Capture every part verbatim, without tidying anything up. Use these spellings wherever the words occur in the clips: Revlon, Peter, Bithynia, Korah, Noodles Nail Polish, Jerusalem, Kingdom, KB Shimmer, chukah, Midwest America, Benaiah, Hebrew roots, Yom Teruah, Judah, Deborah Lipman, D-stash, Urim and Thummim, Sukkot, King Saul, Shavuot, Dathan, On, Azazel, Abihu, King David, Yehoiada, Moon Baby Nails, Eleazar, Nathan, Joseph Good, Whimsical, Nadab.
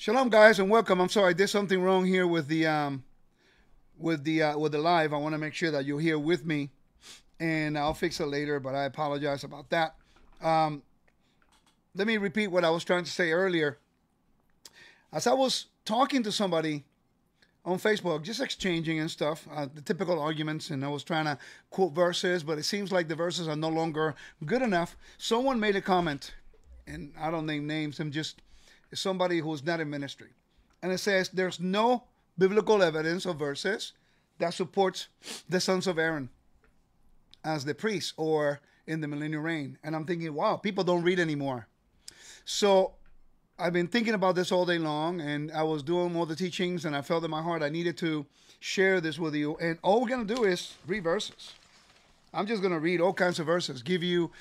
Shalom, guys, and welcome. I'm sorry, I did something wrong here with the um, with the uh, with the live. I want to make sure that you're here with me, and I'll fix it later. But I apologize about that. Um, let me repeat what I was trying to say earlier. As I was talking to somebody on Facebook, just exchanging and stuff, uh, the typical arguments, and I was trying to quote verses, but it seems like the verses are no longer good enough. Someone made a comment, and I don't name names. I'm just somebody who's not in ministry. And it says, there's no biblical evidence of verses that supports the sons of Aaron as the priests or in the millennial reign. And I'm thinking, wow, people don't read anymore. So I've been thinking about this all day long, and I was doing all the teachings, and I felt in my heart I needed to share this with you. And all we're going to do is read verses. I'm just going to read all kinds of verses, give you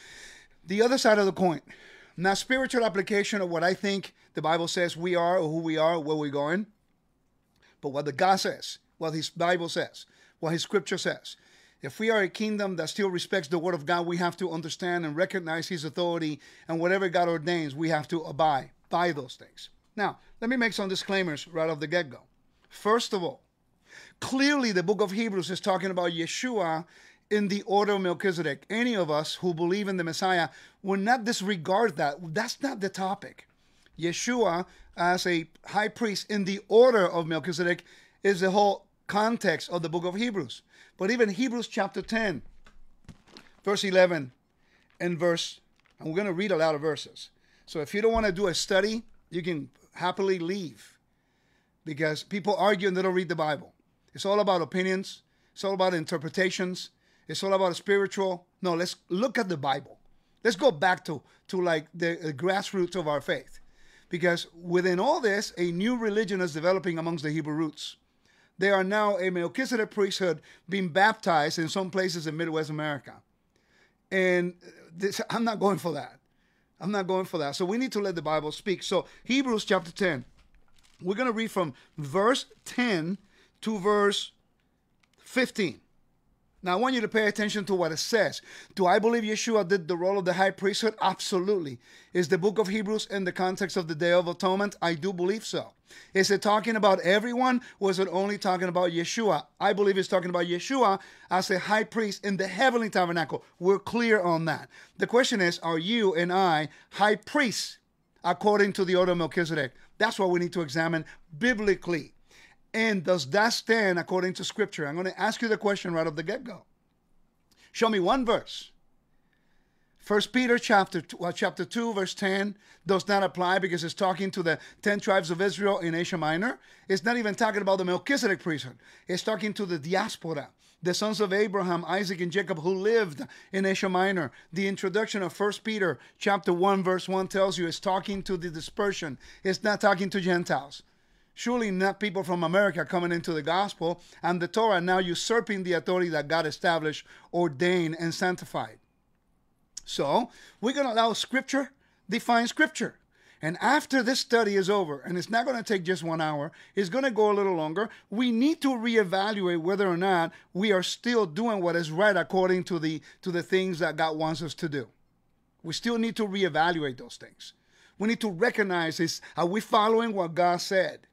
the other side of the coin. Now, spiritual application of what I think the Bible says we are, or who we are, or where we're going. But what the God says, what his Bible says, what his scripture says. If we are a kingdom that still respects the word of God, we have to understand and recognize his authority. And whatever God ordains, we have to abide by those things. Now, let me make some disclaimers right off the get-go. First of all, clearly the book of Hebrews is talking about Yeshua in the order of Melchizedek. Any of us who believe in the Messiah will not disregard that. That's not the topic. Yeshua as a high priest in the order of Melchizedek is the whole context of the book of Hebrews. But even Hebrews chapter ten, verse eleven, and verse, and we're going to read a lot of verses. So if you don't want to do a study, you can happily leave, because people argue and they don't read the Bible. It's all about opinions. It's all about interpretations. It's all about spiritual. No, let's look at the Bible. Let's go back to, to like the, the grassroots of our faith. Because within all this, a new religion is developing amongst the Hebrew roots. They are now a Melchizedek priesthood being baptized in some places in Midwest America. And this, I'm not going for that. I'm not going for that. So we need to let the Bible speak. So Hebrews chapter ten. We're going to read from verse ten to verse fifteen. Now, I want you to pay attention to what it says. Do I believe Yeshua did the role of the high priesthood? Absolutely. Is the book of Hebrews in the context of the Day of Atonement? I do believe so. Is it talking about everyone, or is it only talking about Yeshua? I believe it's talking about Yeshua as a high priest in the heavenly tabernacle. We're clear on that. The question is, are you and I high priests according to the order of Melchizedek? That's what we need to examine biblically. And does that stand according to Scripture? I'm going to ask you the question right off the get-go. Show me one verse. First Peter chapter two, uh, chapter two, verse ten does not apply because it's talking to the ten tribes of Israel in Asia Minor. It's not even talking about the Melchizedek priesthood. It's talking to the diaspora, the sons of Abraham, Isaac, and Jacob who lived in Asia Minor. The introduction of First Peter chapter one, verse one tells you it's talking to the dispersion. It's not talking to Gentiles. Surely not people from America coming into the gospel and the Torah now usurping the authority that God established, ordained, and sanctified. So we're going to allow Scripture define Scripture. And after this study is over, and it's not going to take just one hour, it's going to go a little longer, we need to reevaluate whether or not we are still doing what is right according to the, to the things that God wants us to do. We still need to reevaluate those things. We need to recognize, is, are we following what God said?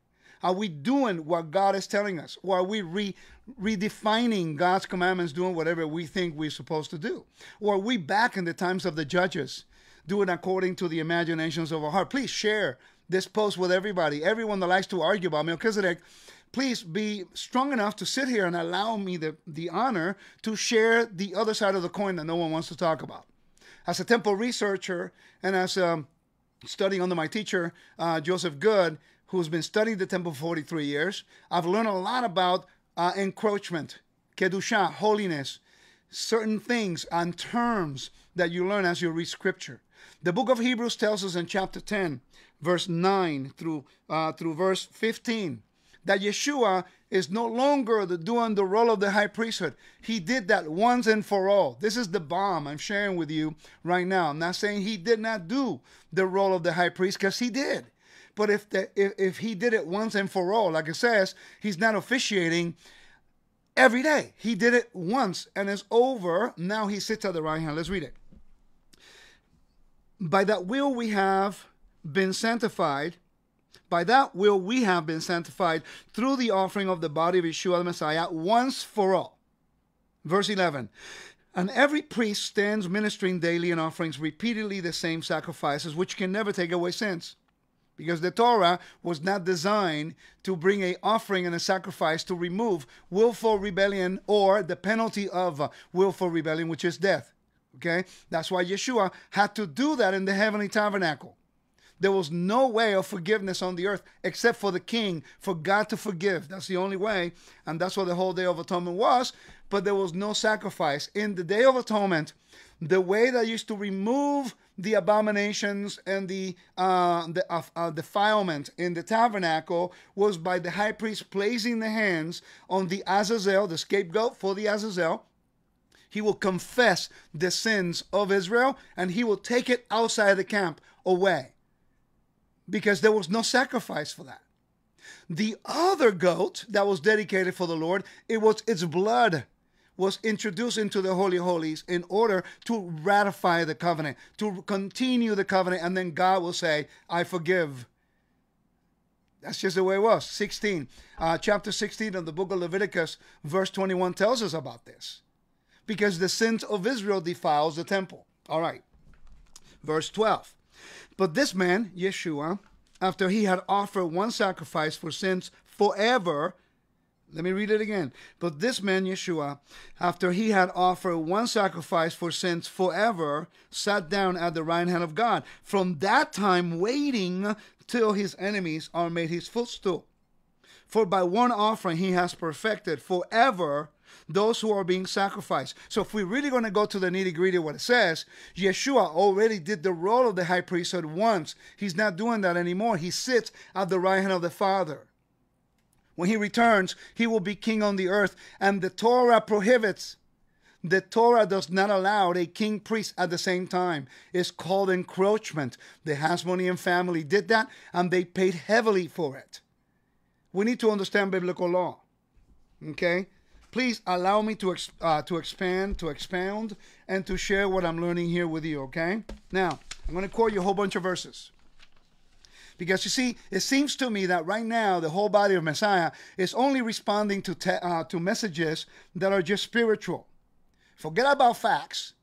Are we doing what God is telling us? Or are we re redefining God's commandments, doing whatever we think we're supposed to do? Or are we back in the times of the judges, doing according to the imaginations of our heart? Please share this post with everybody. Everyone that likes to argue about Melchizedek, please be strong enough to sit here and allow me the, the honor to share the other side of the coin that no one wants to talk about. As a temple researcher and as um, studying under my teacher, uh, Joseph Good, who's been studying the temple for forty-three years, I've learned a lot about uh, encroachment, kedushah, holiness, certain things and terms that you learn as you read Scripture. The book of Hebrews tells us in chapter ten, verse nine through, uh, through verse fifteen, that Yeshua is no longer the, doing the role of the high priesthood. He did that once and for all. This is the bomb I'm sharing with you right now. I'm not saying he did not do the role of the high priest, because he did. But if, the, if if he did it once and for all, like it says, he's not officiating every day. He did it once, and it's over. Now he sits at the right hand. Let's read it. By that will we have been sanctified By that will we have been sanctified through the offering of the body of Yeshua the Messiah once for all. Verse eleven. And every priest stands ministering daily in offerings repeatedly the same sacrifices, which can never take away sins. Because the Torah was not designed to bring an offering and a sacrifice to remove willful rebellion or the penalty of willful rebellion, which is death. Okay? That's why Yeshua had to do that in the heavenly tabernacle. There was no way of forgiveness on the earth except for the king, for God to forgive. That's the only way, and that's what the whole Day of Atonement was, but there was no sacrifice. In the Day of Atonement, the way that used to remove the abominations and the, uh, the uh, uh, defilement in the tabernacle was by the high priest placing the hands on the Azazel, the scapegoat for the Azazel. He will confess the sins of Israel, and he will take it outside the camp away. Because there was no sacrifice for that. The other goat that was dedicated for the Lord, it was its blood was introduced into the Holy Holies in order to ratify the covenant, to continue the covenant, and then God will say, I forgive. That's just the way it was. sixteen, uh, chapter sixteen of the book of Leviticus, verse twenty-one tells us about this. Because the sins of Israel defiles the temple. All right, verse twelve. But this man, Yeshua, after he had offered one sacrifice for sins forever, let me read it again. But this man, Yeshua, after he had offered one sacrifice for sins forever, sat down at the right hand of God, from that time waiting till his enemies are made his footstool. For by one offering he has perfected forever those who are being sacrificed. So if we're really going to go to the nitty-gritty of what it says, Yeshua already did the role of the high priesthood once. He's not doing that anymore. He sits at the right hand of the Father. When he returns, he will be king on the earth. And the Torah prohibits. The Torah does not allow a king priest at the same time. It's called encroachment. The Hasmonean family did that, and they paid heavily for it. We need to understand biblical law. Okay? Please allow me to, uh, to expand, to expound, and to share what I'm learning here with you, okay? Now, I'm going to quote you a whole bunch of verses. Because you see, it seems to me that right now, the whole body of Messiah is only responding to, te uh, to messages that are just spiritual. Forget about facts.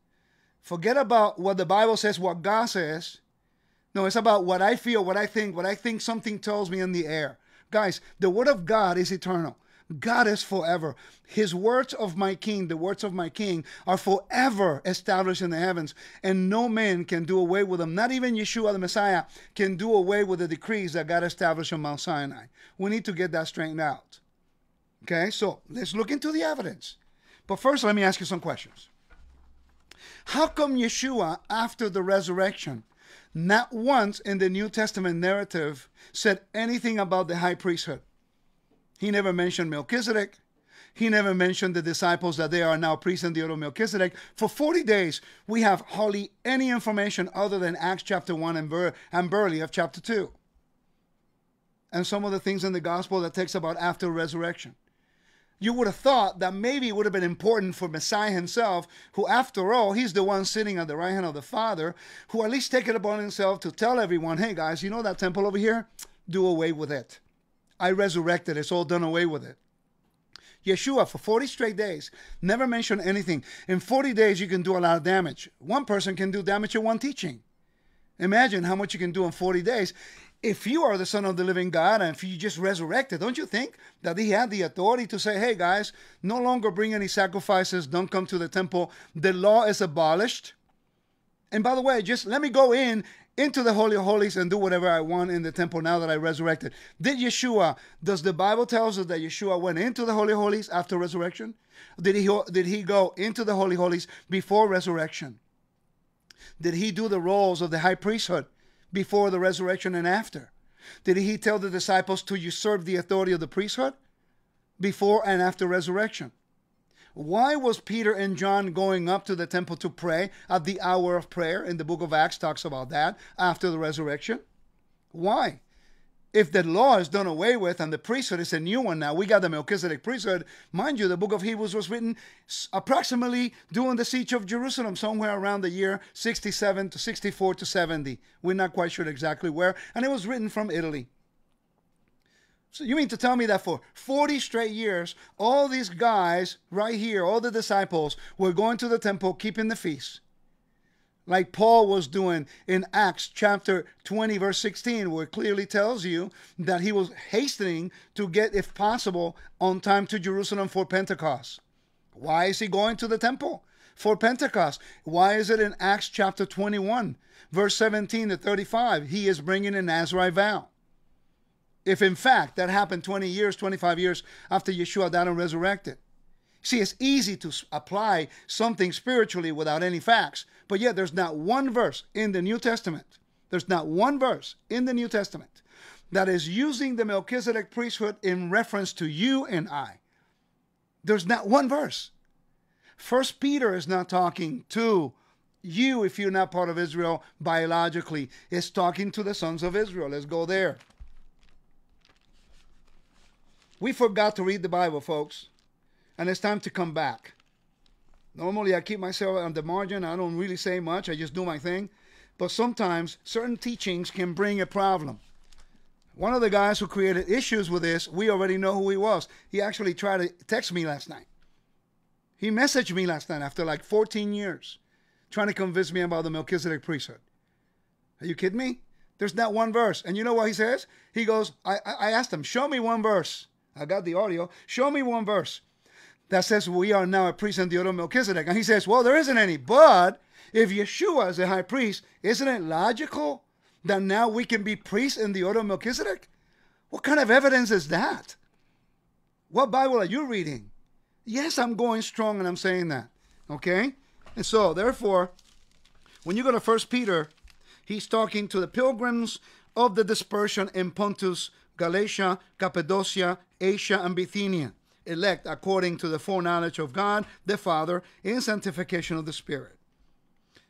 Forget about what the Bible says, what God says. No, it's about what I feel, what I think, what I think something tells me in the air. Guys, the Word of God is eternal. God is forever. His words of my king, the words of my king, are forever established in the heavens, and no man can do away with them. Not even Yeshua the Messiah can do away with the decrees that God established on Mount Sinai. We need to get that straightened out. Okay, so let's look into the evidence. But first, let me ask you some questions. How come Yeshua, after the resurrection, not once in the New Testament narrative said anything about the high priesthood? He never mentioned Melchizedek. He never mentioned the disciples that they are now priests in the order of Melchizedek. For forty days, we have hardly any information other than Acts chapter one and, Bur and Burley of chapter two. And some of the things in the gospel that talks about after resurrection. You would have thought that maybe it would have been important for Messiah himself, who after all, he's the one sitting at the right hand of the Father, who at least take it upon himself to tell everyone, hey guys, you know that temple over here? Do away with it. I resurrected. It's all done away with it. Yeshua, for forty straight days, never mentioned anything. In forty days, you can do a lot of damage. One person can do damage in one teaching. Imagine how much you can do in forty days. If you are the Son of the living God, and if you just resurrected, don't you think that he had the authority to say, hey guys, no longer bring any sacrifices, don't come to the temple, the law is abolished. And by the way, just let me go in into the Holy of Holies and do whatever I want in the temple now that I resurrected. Did Yeshua, does the Bible tell us that Yeshua went into the Holy of Holies after resurrection? Did he, did he go into the Holy of Holies before resurrection? Did he do the roles of the high priesthood before the resurrection and after? Did he tell the disciples to usurp the authority of the priesthood before and after resurrection? Why was Peter and John going up to the temple to pray at the hour of prayer? In the book of Acts talks about that after the resurrection. Why? If the law is done away with and the priesthood is a new one now, we got the Melchizedek priesthood. Mind you, the book of Hebrews was written approximately during the siege of Jerusalem, somewhere around the year sixty-seven to sixty-four to seventy. We're not quite sure exactly where. And it was written from Italy. So you mean to tell me that for forty straight years, all these guys right here, all the disciples, were going to the temple, keeping the feast, like Paul was doing in Acts chapter twenty, verse sixteen, where it clearly tells you that he was hastening to get, if possible, on time to Jerusalem for Pentecost. Why is he going to the temple for Pentecost? Why is it in Acts chapter twenty-one, verse seventeen to thirty-five, he is bringing a Nazirite vow? If in fact that happened twenty years, twenty-five years after Yeshua died and resurrected. See, it's easy to apply something spiritually without any facts, but yet there's not one verse in the New Testament. There's not one verse in the New Testament that is using the Melchizedek priesthood in reference to you and I. There's not one verse. First Peter is not talking to you if you're not part of Israel biologically. It's talking to the sons of Israel. Let's go there. We forgot to read the Bible, folks, and it's time to come back. Normally, I keep myself on the margin. I don't really say much. I just do my thing. But sometimes, certain teachings can bring a problem. One of the guys who created issues with this, we already know who he was. He actually tried to text me last night. He messaged me last night after like fourteen years, trying to convince me about the Melchizedek priesthood. Are you kidding me? There's not one verse. And you know what he says? He goes, I, I asked him, show me one verse. I got the audio. Show me one verse that says we are now a priest in the order of Melchizedek. And he says, well, there isn't any. But if Yeshua is a high priest, isn't it logical that now we can be priests in the order of Melchizedek? What kind of evidence is that? What Bible are you reading? Yes, I'm going strong and I'm saying that. Okay? And so, therefore, when you go to First Peter, he's talking to the pilgrims of the dispersion in Pontus, Galatia, Cappadocia, Asia, and Bithynia, elect according to the foreknowledge of God the Father in sanctification of the Spirit.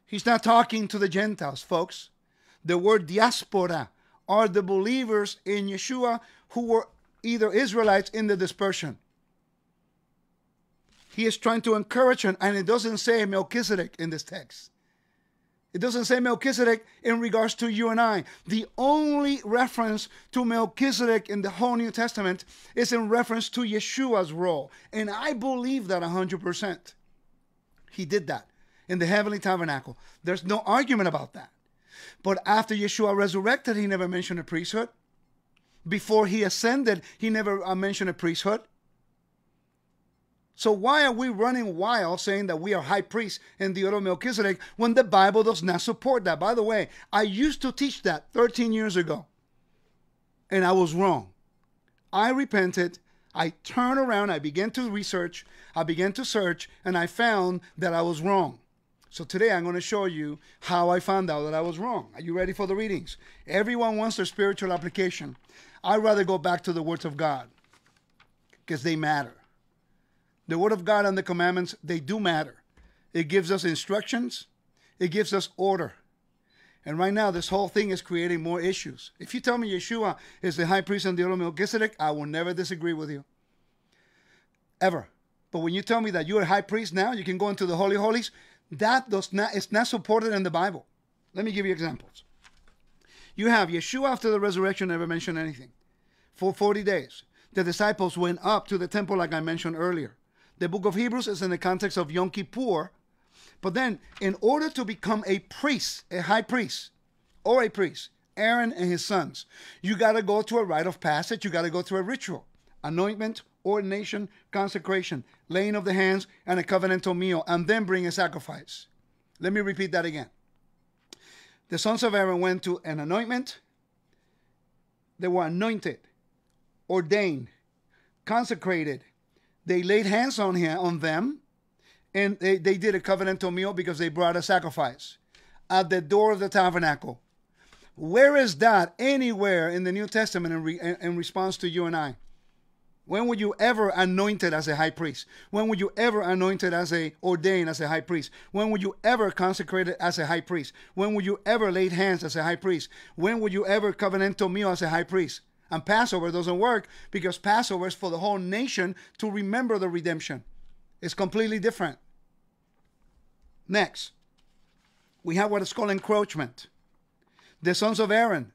He's not talking to the Gentiles, folks. The word diaspora are the believers in Yeshua who were either Israelites in the dispersion. He is trying to encourage them, and it doesn't say Melchizedek in this text. It doesn't say Melchizedek in regards to you and I. The only reference to Melchizedek in the whole New Testament is in reference to Yeshua's role. And I believe that one hundred percent. He did that in the heavenly tabernacle. There's no argument about that. But after Yeshua resurrected, he never mentioned a priesthood. Before he ascended, he never mentioned a priesthood. So why are we running wild saying that we are high priests in the order of Melchizedek when the Bible does not support that? By the way, I used to teach that thirteen years ago, and I was wrong. I repented. I turned around. I began to research. I began to search, and I found that I was wrong. So today I'm going to show you how I found out that I was wrong. Are you ready for the readings? Everyone wants their spiritual application. I'd rather go back to the words of God because they matter. The Word of God and the commandments, they do matter. It gives us instructions. It gives us order. And right now, this whole thing is creating more issues. If you tell me Yeshua is the high priest and the order of Melchizedek, I will never disagree with you. Ever. But when you tell me that you're a high priest now, you can go into the Holy Holies, that does not, it's not supported in the Bible. Let me give you examples. You have Yeshua after the resurrection never mentioned anything. For forty days, the disciples went up to the temple like I mentioned earlier. The book of Hebrews is in the context of Yom Kippur. But then, in order to become a priest, a high priest, or a priest, Aaron and his sons, you got to go to a rite of passage. You got to go through a ritual, anointment, ordination, consecration, laying of the hands, and a covenantal meal, and then bring a sacrifice. Let me repeat that again. The sons of Aaron went to an anointment. They were anointed, ordained, consecrated. They laid hands on him, on them, and they, they did a covenantal meal because they brought a sacrifice at the door of the tabernacle. Where is that anywhere in the New Testament in, re, in response to you and I? When were you ever anointed as a high priest? When were you ever anointed as a ordained as a high priest? When were you ever consecrated as a high priest? When were you ever laid hands as a high priest? When were you ever covenantal meal as a high priest? And Passover doesn't work because Passover is for the whole nation to remember the redemption. It's completely different. Next, we have what is called encroachment. The sons of Aaron,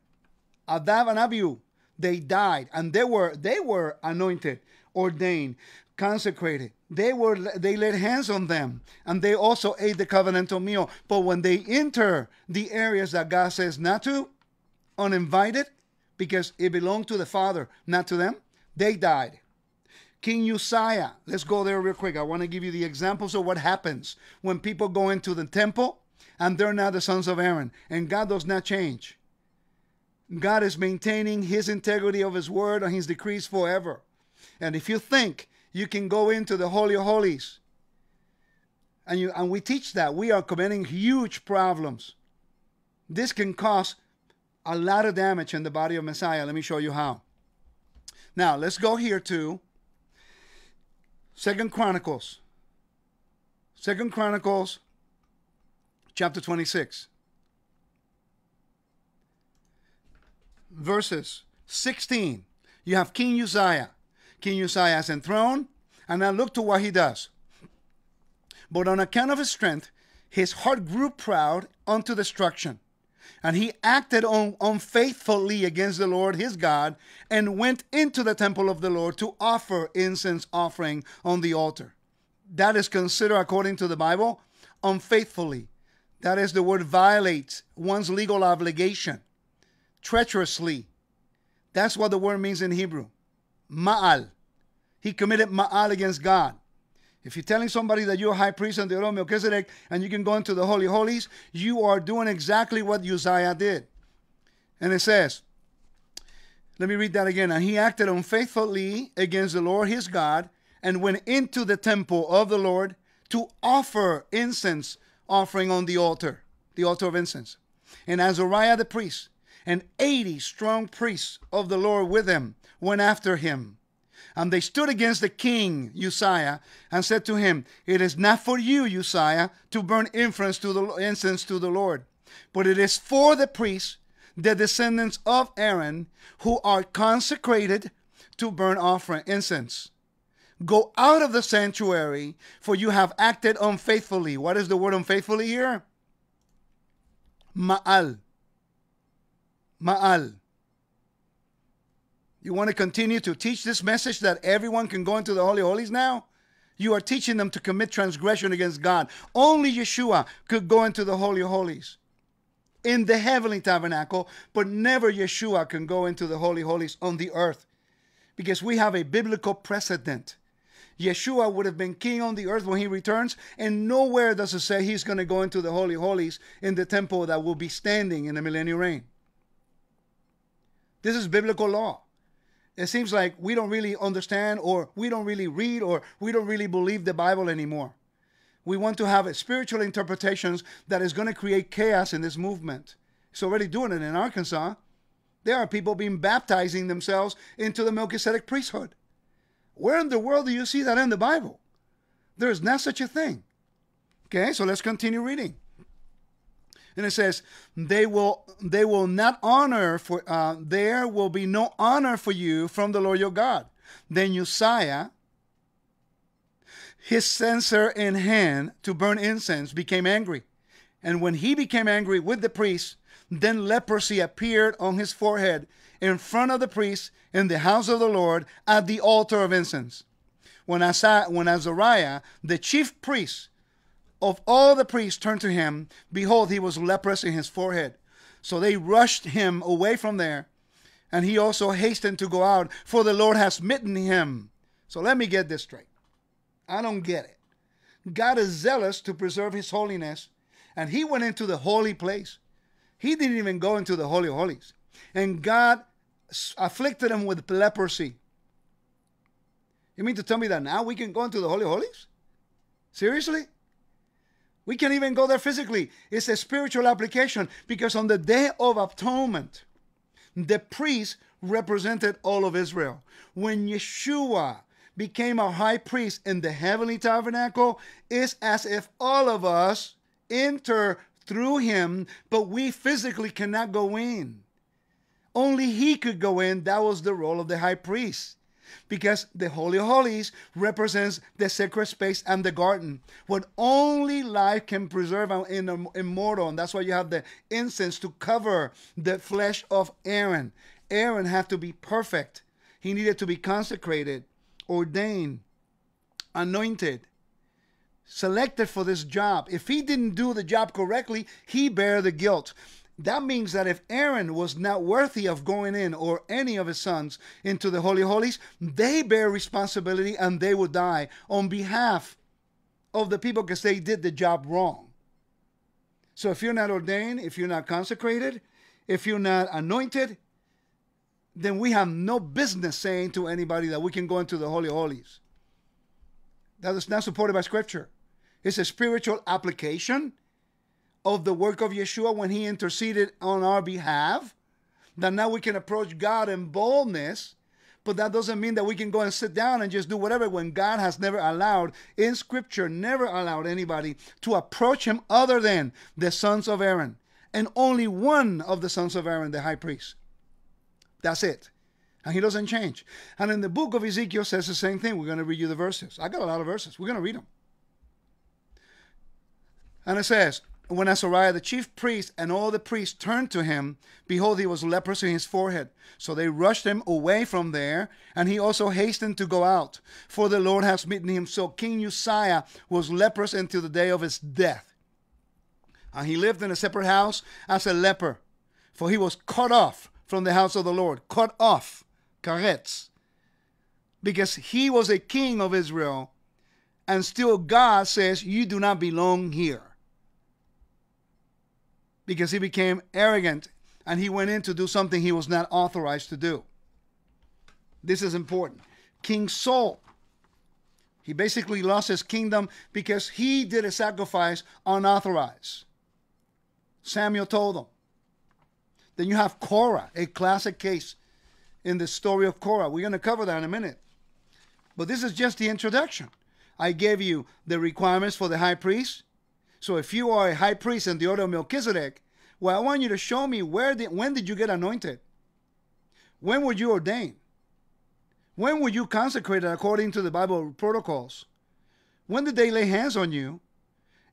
Nadab and Abihu, they died, and they were they were anointed, ordained, consecrated. They were they laid hands on them, and they also ate the covenantal meal. But when they enter the areas that God says not to, uninvited, because it belonged to the Father, not to them, they died. King Uzziah, let's go there real quick. I want to give you the examples of what happens when people go into the temple and they're not the sons of Aaron. And God does not change. God is maintaining his integrity of his word and his decrees forever. And if you think you can go into the Holy of Holies, and, you, and we teach that, we are committing huge problems. This can cause a lot of damage in the body of Messiah. Let me show you how. Now, let's go here to Second Chronicles. Second Chronicles chapter twenty-six. Verses sixteen. You have King Uzziah. King Uzziah is enthroned, and now look to what he does. But on account of his strength, his heart grew proud unto destruction, and he acted un unfaithfully against the Lord his God, and went into the temple of the Lord to offer incense offering on the altar. That is considered, according to the Bible, unfaithfully. That is the word violates one's legal obligation, treacherously. That's what the word means in Hebrew. Ma'al. He committed ma'al against God. If you're telling somebody that you're a high priest and the order of Melchizedek and you can go into the Holy Holies, you are doing exactly what Uzziah did. And it says, let me read that again. And he acted unfaithfully against the Lord his God and went into the temple of the Lord to offer incense offering on the altar, the altar of incense. And Azariah the priest and eighty strong priests of the Lord with him went after him. And they stood against the king, Uzziah, and said to him, it is not for you, Uzziah, to burn incense to the, incense to the Lord, but it is for the priests, the descendants of Aaron, who are consecrated to burn offering incense. Go out of the sanctuary, for you have acted unfaithfully. What is the word unfaithfully here? Ma'al. Ma'al. You want to continue to teach this message that everyone can go into the Holy Holies now? You are teaching them to commit transgression against God. Only Yeshua could go into the Holy Holies in the heavenly tabernacle, but never Yeshua can go into the Holy Holies on the earth, because we have a biblical precedent. Yeshua would have been king on the earth when he returns, and nowhere does it say he's going to go into the Holy Holies in the temple that will be standing in the millennial reign. This is biblical law. It seems like we don't really understand, or we don't really read, or we don't really believe the Bible anymore. We want to have spiritual interpretations that is going to create chaos in this movement. It's already doing it in Arkansas. There are people being baptizing themselves into the Melchizedek priesthood. Where in the world do you see that in the Bible? There is not such a thing. Okay, so let's continue reading. And it says, they will, they will not honor, for uh, there will be no honor for you from the Lord your God. Then Uzziah, his censer in hand to burn incense, became angry. And when he became angry with the priests, then leprosy appeared on his forehead in front of the priests in the house of the Lord at the altar of incense. When, Azariah, when Azariah, the chief priest, of all the priests turned to him, behold, he was leprous in his forehead. So they rushed him away from there, and he also hastened to go out, for the Lord has smitten him. So let me get this straight. I don't get it. God is zealous to preserve his holiness, and he went into the holy place. He didn't even go into the Holy of Holies. And God afflicted him with leprosy. You mean to tell me that now we can go into the Holy of Holies? Seriously? We can't even go there physically. It's a spiritual application, because on the Day of Atonement, the priest represented all of Israel. When Yeshua became our high priest in the heavenly tabernacle, it's as if all of us enter through him, but we physically cannot go in. Only he could go in. That was the role of the high priest, because the Holy of Holies represents the sacred space and the garden, what only life can preserve an immortal. And that's why you have the incense to cover the flesh of Aaron. Aaron had to be perfect. He needed to be consecrated, ordained, anointed, selected for this job. If he didn't do the job correctly, he bare the guilt. That means that if Aaron was not worthy of going in, or any of his sons, into the Holy Holies, they bear responsibility and they would die on behalf of the people because they did the job wrong. So if you're not ordained, if you're not consecrated, if you're not anointed, then we have no business saying to anybody that we can go into the Holy Holies. That is not supported by Scripture. It's a spiritual application of the work of Yeshua when he interceded on our behalf, that now we can approach God in boldness, but that doesn't mean that we can go and sit down and just do whatever when God has never allowed, in Scripture, never allowed anybody to approach him other than the sons of Aaron, and only one of the sons of Aaron, the high priest. That's it. And he doesn't change. And in the book of Ezekiel says the same thing. We're going to read you the verses. I got a lot of verses. We're going to read them. And it says, when Azariah the chief priest and all the priests turned to him, behold, he was leprous in his forehead. So they rushed him away from there, and he also hastened to go out, for the Lord has smitten him. So King Uzziah was leprous until the day of his death. And he lived in a separate house as a leper, for he was cut off from the house of the Lord, cut off, karetz, because he was a king of Israel, and still God says, you do not belong here. Because he became arrogant, and he went in to do something he was not authorized to do. This is important. King Saul, he basically lost his kingdom because he did a sacrifice unauthorized. Samuel told him. Then you have Korah, a classic case in the story of Korah. We're going to cover that in a minute. But this is just the introduction. I gave you the requirements for the high priest. So if you are a high priest in the order of Melchizedek, well, I want you to show me where did, when did you get anointed? When were you ordained? When were you consecrated according to the Bible protocols? When did they lay hands on you?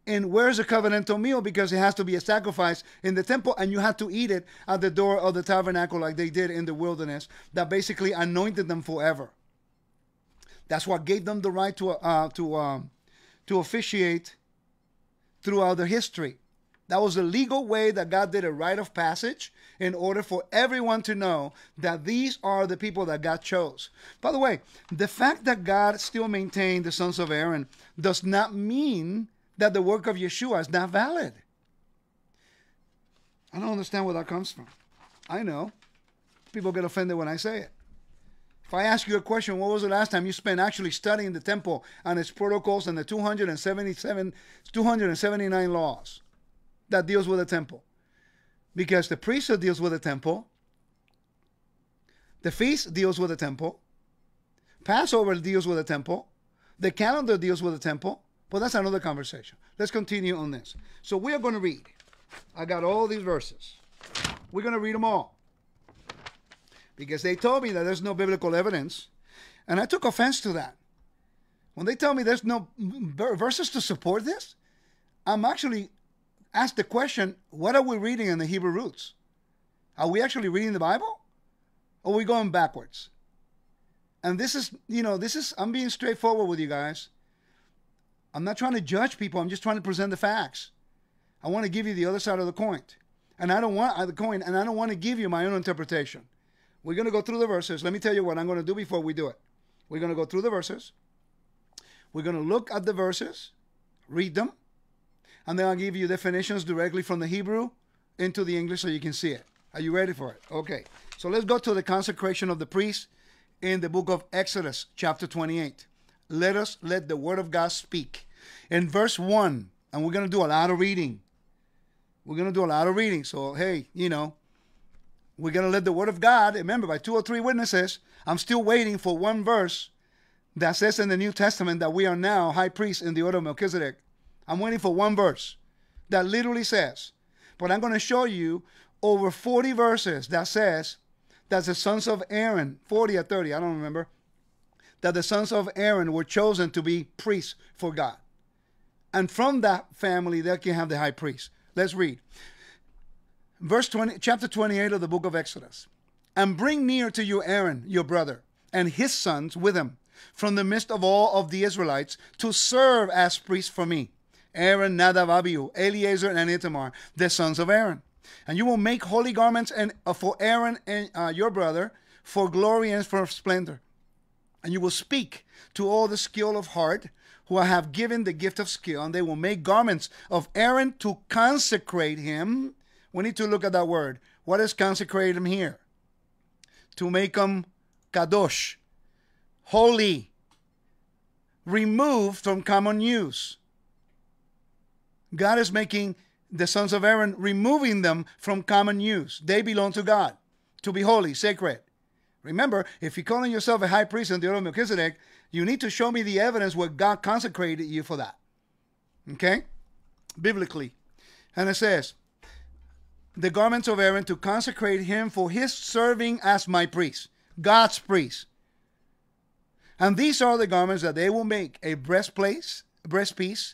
And where's the covenantal meal? Because it has to be a sacrifice in the temple, and you have to eat it at the door of the tabernacle like they did in the wilderness. That basically anointed them forever. That's what gave them the right to, uh, to, um, to officiate throughout the history. That was the legal way that God did a rite of passage in order for everyone to know that these are the people that God chose. By the way, the fact that God still maintained the sons of Aaron does not mean that the work of Yeshua is not valid. I don't understand where that comes from. I know. People get offended when I say it. If I ask you a question, what was the last time you spent actually studying the temple and its protocols and the two hundred seventy-seven, two hundred seventy-nine laws that deals with the temple? Because the priesthood deals with the temple. The feast deals with the temple. Passover deals with the temple. The calendar deals with the temple. Well, that's another conversation. Let's continue on this. So we are going to read. I got all these verses. We're going to read them all. Because they told me that there's no biblical evidence. And I took offense to that. When they tell me there's no verses to support this, I'm actually asked the question, what are we reading in the Hebrew roots? Are we actually reading the Bible? Or are we going backwards? And this is, you know, this is, I'm being straightforward with you guys. I'm not trying to judge people. I'm just trying to present the facts. I want to give you the other side of the coin. And I don't want the coin, and I don't want to give you my own interpretation. We're going to go through the verses. Let me tell you what I'm going to do before we do it. We're going to go through the verses. We're going to look at the verses, read them, and then I'll give you definitions directly from the Hebrew into the English so you can see it. Are you ready for it? Okay. So let's go to the consecration of the priest in the book of Exodus, chapter twenty-eight. Let us let the word of God speak. In verse one, and we're going to do a lot of reading. We're going to do a lot of reading. So, hey, you know, we're going to let the word of God, remember, by two or three witnesses, I'm still waiting for one verse that says in the New Testament that we are now high priests in the order of Melchizedek. I'm waiting for one verse that literally says, but I'm going to show you over forty verses that says that the sons of Aaron, forty or thirty, I don't remember, that the sons of Aaron were chosen to be priests for God. And from that family, they can have the high priest. Let's read. Verse twenty, chapter twenty-eight of the book of Exodus. And bring near to you Aaron, your brother, and his sons with him, from the midst of all of the Israelites, to serve as priests for me. Aaron, Nadab, Abihu, Eleazar, and Ithamar, the sons of Aaron. And you will make holy garments and, uh, for Aaron and uh, your brother, for glory and for splendor. And you will speak to all the skill of heart, who I have given the gift of skill, and they will make garments of Aaron to consecrate him. We need to look at that word. What is consecrate him here? To make him kadosh, holy, removed from common use. God is making the sons of Aaron, removing them from common use. They belong to God, to be holy, sacred. Remember, if you're calling yourself a high priest in the order of Melchizedek, you need to show me the evidence where God consecrated you for that. Okay? Biblically. And it says, the garments of Aaron to consecrate him for his serving as my priest, God's priest. And these are the garments that they will make, a breastplate, a breastpiece,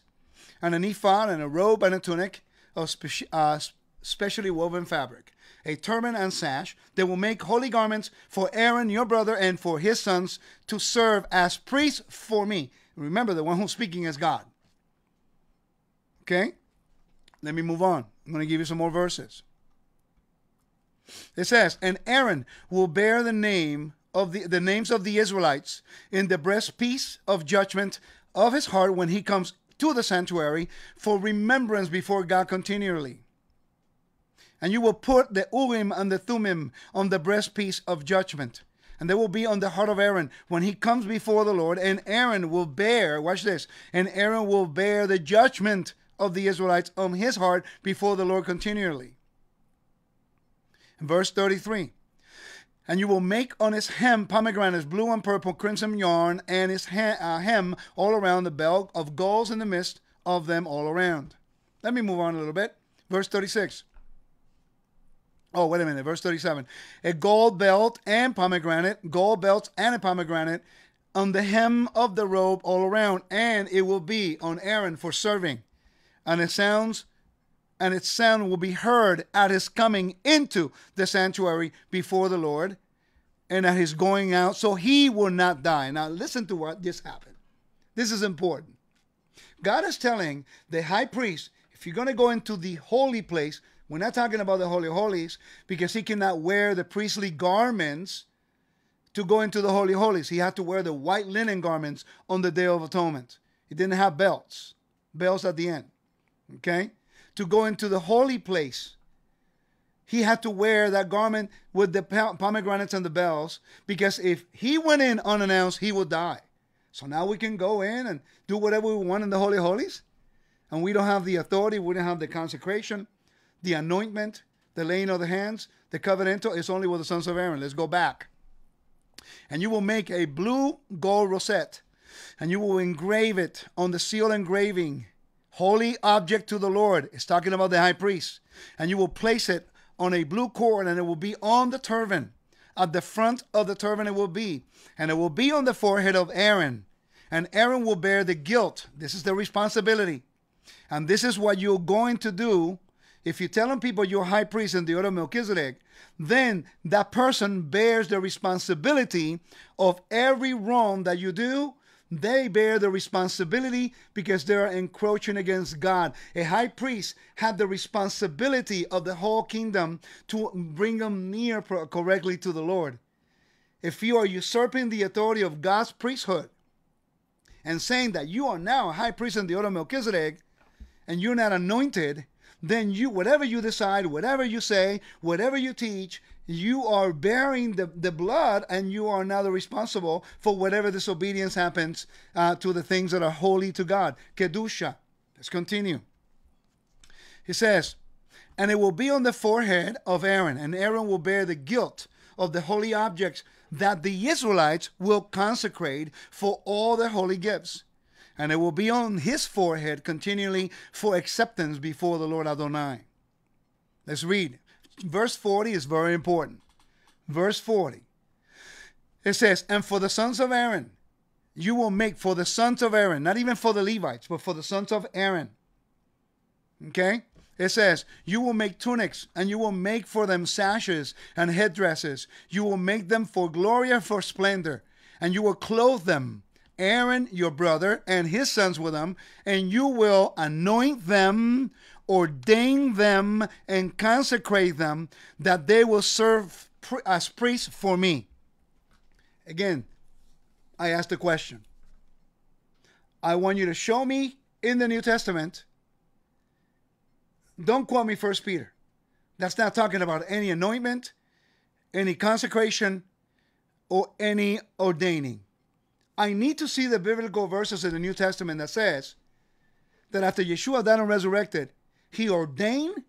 and an ephod, and a robe, and a tunic of speci uh, specially woven fabric, a turban and sash. They will make holy garments for Aaron, your brother, and for his sons to serve as priests for me. Remember, the one who's speaking is God. Okay? Let me move on. I'm going to give you some more verses. It says, and Aaron will bear the name of the, the names of the Israelites in the breastpiece of judgment of his heart when he comes to the sanctuary for remembrance before God continually. And you will put the Urim and the Thummim on the breastpiece of judgment, and they will be on the heart of Aaron when he comes before the Lord. And Aaron will bear, watch this, and Aaron will bear the judgment of the Israelites on his heart before the Lord continually. Verse thirty-three. And you will make on his hem pomegranates, blue and purple, crimson yarn, and his hem, uh, hem all around the belt of golds in the midst of them all around. Let me move on a little bit. Verse thirty-six. Oh, wait a minute. Verse thirty-seven. A gold belt and pomegranate, gold belts and a pomegranate on the hem of the robe all around, and it will be on Aaron for serving. And it sounds And its sound will be heard at his coming into the sanctuary before the Lord and at his going out, so he will not die. Now listen to what just happened. This is important. God is telling the high priest, if you're going to go into the holy place, we're not talking about the Holy of Holies, because he cannot wear the priestly garments to go into the Holy of Holies. He had to wear the white linen garments on the Day of Atonement. He didn't have belts, belts at the end, okay? To go into the holy place, he had to wear that garment with the pomegranates and the bells, because if he went in unannounced, he would die. So now we can go in and do whatever we want in the Holy Holies, and we don't have the authority, we don't have the consecration, the anointment, the laying of the hands, the covenantal. It's only with the sons of Aaron. Let's go back. And you will make a blue gold rosette, and you will engrave it on the seal engraving, holy object to the Lord. It's talking about the high priest. And you will place it on a blue cord, and it will be on the turban. At the front of the turban it will be. And it will be on the forehead of Aaron. And Aaron will bear the guilt. This is the responsibility. And this is what you're going to do. If you're telling people you're high priest in the order of Melchizedek, then that person bears the responsibility of every wrong that you do. They bear the responsibility because they are encroaching against God. A high priest had the responsibility of the whole kingdom to bring them near correctly to the Lord. If you are usurping the authority of God's priesthood and saying that you are now a high priest in the order of Melchizedek and you're not anointed, then you, whatever you decide, whatever you say, whatever you teach, you are bearing the, the blood, and you are now responsible for whatever disobedience happens uh, to the things that are holy to God. Kedusha. Let's continue. He says, and it will be on the forehead of Aaron, and Aaron will bear the guilt of the holy objects that the Israelites will consecrate for all the holy gifts. And it will be on his forehead continually for acceptance before the Lord Adonai. Let's read. Verse forty is very important. Verse forty. It says, and for the sons of Aaron, you will make for the sons of Aaron, not even for the Levites, but for the sons of Aaron. Okay? It says, you will make tunics, and you will make for them sashes and headdresses. You will make them for glory and for splendor, and you will clothe them. Aaron, your brother, and his sons with them, and you will anoint them, ordain them, and consecrate them, that they will serve as priests for me. Again, I asked the question. I want you to show me in the New Testament. Don't quote me First Peter. That's not talking about any anointment, any consecration, or any ordaining. I need to see the biblical verses in the New Testament that says that after Yeshua died and resurrected, he ordained,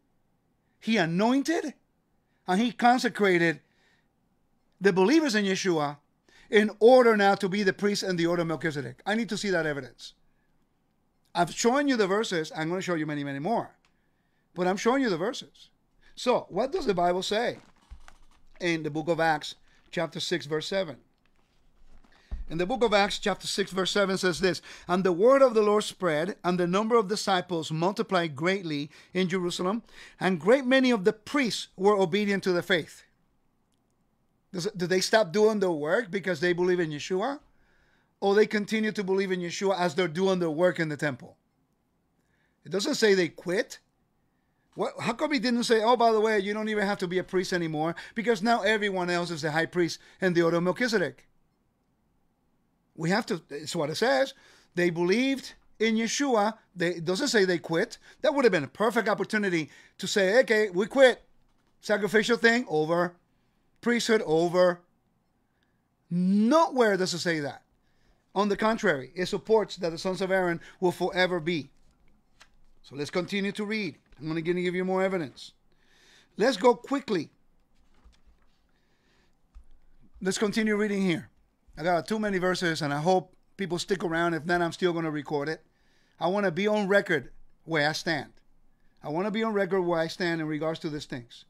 he anointed, and he consecrated the believers in Yeshua in order now to be the priest in the order of Melchizedek. I need to see that evidence. I've shown you the verses. I'm going to show you many, many more. But I'm showing you the verses. So what does the Bible say in the book of Acts chapter six, verse seven? In the book of Acts, chapter six, verse seven says this, and the word of the Lord spread, and the number of disciples multiplied greatly in Jerusalem, and great many of the priests were obedient to the faith. Does, do they stop doing their work because they believe in Yeshua? Or they continue to believe in Yeshua as they're doing their work in the temple? It doesn't say they quit. What, how come he didn't say, oh, by the way, you don't even have to be a priest anymore, because now everyone else is the high priest in the order of Melchizedek? We have to, it's what it says. They believed in Yeshua. They, it doesn't say they quit. That would have been a perfect opportunity to say, okay, we quit. Sacrificial thing, over. Priesthood, over. Nowhere does it say that. On the contrary, it supports that the sons of Aaron will forever be. So let's continue to read. I'm going to give you more evidence. Let's go quickly. Let's continue reading here. I got too many verses, and I hope people stick around. If not, I'm still going to record it. I want to be on record where I stand. I want to be on record where I stand in regards to these things.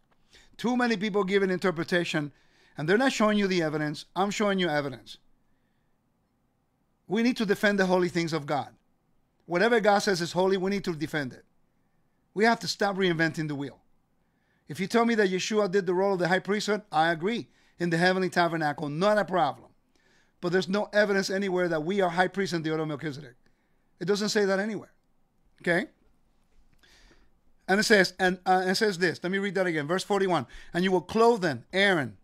Too many people give an interpretation, and they're not showing you the evidence. I'm showing you evidence. We need to defend the holy things of God. Whatever God says is holy, we need to defend it. We have to stop reinventing the wheel. If you tell me that Yeshua did the role of the high priesthood, I agree. In the heavenly tabernacle, not a problem. But there's no evidence anywhere that we are high priests in the order of Melchizedek. It doesn't say that anywhere. Okay? And it says, and uh, it says this. Let me read that again. Verse forty-one. And you will clothe them, Aaron,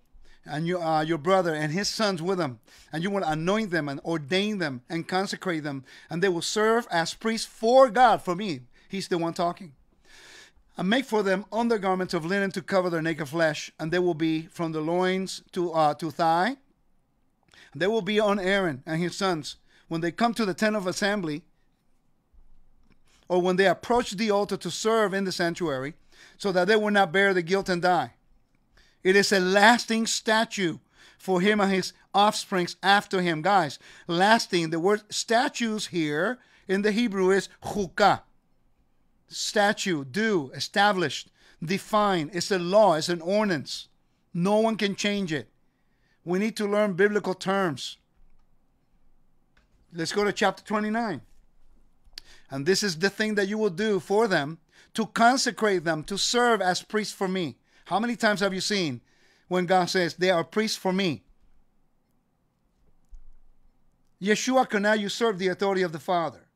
and you, uh, your brother, and his sons with them. And you will anoint them and ordain them and consecrate them. And they will serve as priests for God. For me, he's the one talking. And make for them undergarments of linen to cover their naked flesh. And they will be from the loins to, uh, to thigh. They will be on Aaron and his sons when they come to the tent of assembly, or when they approach the altar to serve in the sanctuary, so that they will not bear the guilt and die. It is a lasting statue for him and his offsprings after him. Guys, lasting, the word statues here in the Hebrew is chukah. Statue, do, established, defined. It's a law, it's an ordinance. No one can change it. We need to learn biblical terms. Let's go to chapter twenty-nine. And this is the thing that you will do for them, to consecrate them, to serve as priests for me. How many times have you seen when God says, they are priests for me? Yeshua can now usurp the authority of the Father.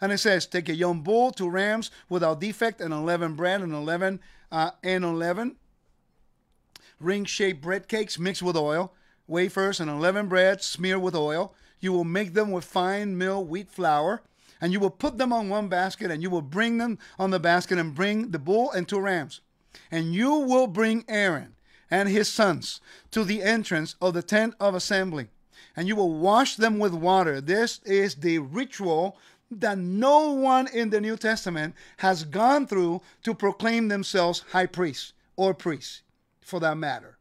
And it says, take a young bull, two rams without defect, and unleavened bread, and unleavened, uh, and unleavened. ring-shaped bread cakes mixed with oil, wafers and unleavened bread smeared with oil. You will make them with fine mill wheat flour, and you will put them on one basket, and you will bring them on the basket, and bring the bull and two rams. And you will bring Aaron and his sons to the entrance of the tent of assembly, and you will wash them with water. This is the ritual that no one in the New Testament has gone through to proclaim themselves high priests or priests, for that matter.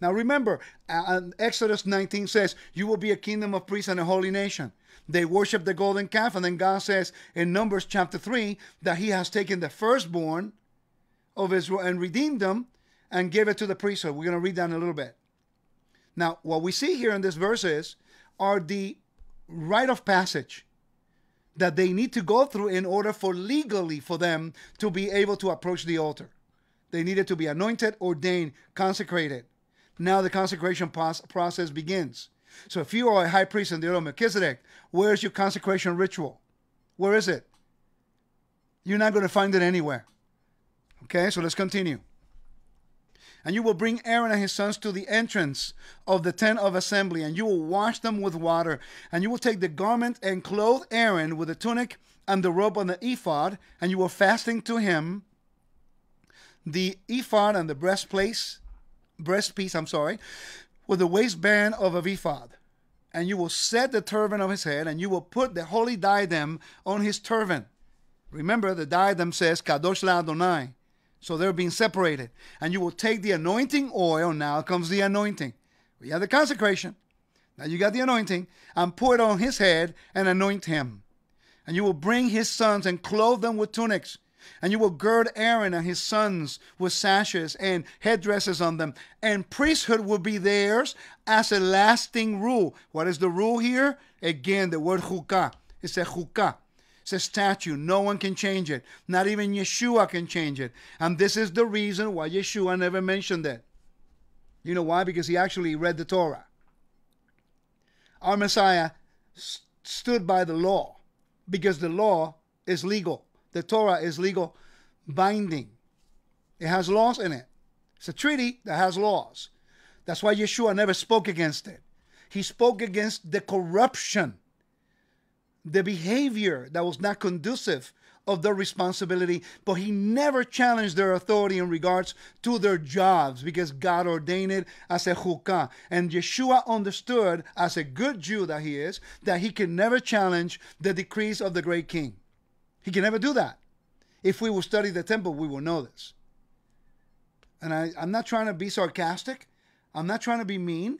Now remember, uh, Exodus nineteen says, you will be a kingdom of priests and a holy nation. They worship the golden calf, and then God says in Numbers chapter three that he has taken the firstborn of Israel and redeemed them and gave it to the priesthood. We're going to read that in a little bit. Now, what we see here in this verse is, are the rite of passage that they need to go through in order for legally for them to be able to approach the altar. They needed to be anointed, ordained, consecrated. Now the consecration process begins. So if you are a high priest in the order of Melchizedek, where is your consecration ritual? Where is it? You're not going to find it anywhere. Okay, so let's continue. And you will bring Aaron and his sons to the entrance of the tent of assembly, and you will wash them with water. And you will take the garment and clothe Aaron with the tunic and the robe on the ephod, and you will fasten to him the ephod and the breastplate, breastpiece, I'm sorry, with the waistband of an ephod. And you will set the turban of his head, and you will put the holy diadem on his turban. Remember, the diadem says, Kadosh La Adonai. So they're being separated. And you will take the anointing oil. Now comes the anointing. We have the consecration. Now you got the anointing. And pour it on his head and anoint him. And you will bring his sons and clothe them with tunics. And you will gird Aaron and his sons with sashes and headdresses on them. And priesthood will be theirs as a lasting rule. What is the rule here? Again, the word chukah. It's a chukah. It's a statue. No one can change it. Not even Yeshua can change it. And this is the reason why Yeshua never mentioned it. You know why? Because he actually read the Torah. Our Messiah st- stood by the law, because the law is legal. The Torah is legal, binding. It has laws in it. It's a treaty that has laws. That's why Yeshua never spoke against it. He spoke against the corruption, the behavior that was not conducive of their responsibility, but he never challenged their authority in regards to their jobs, because God ordained it as a chukah. And Yeshua understood, as a good Jew that he is, that he can never challenge the decrees of the great king. He can never do that. If we will study the temple, we will know this. And I, I'm not trying to be sarcastic. I'm not trying to be mean.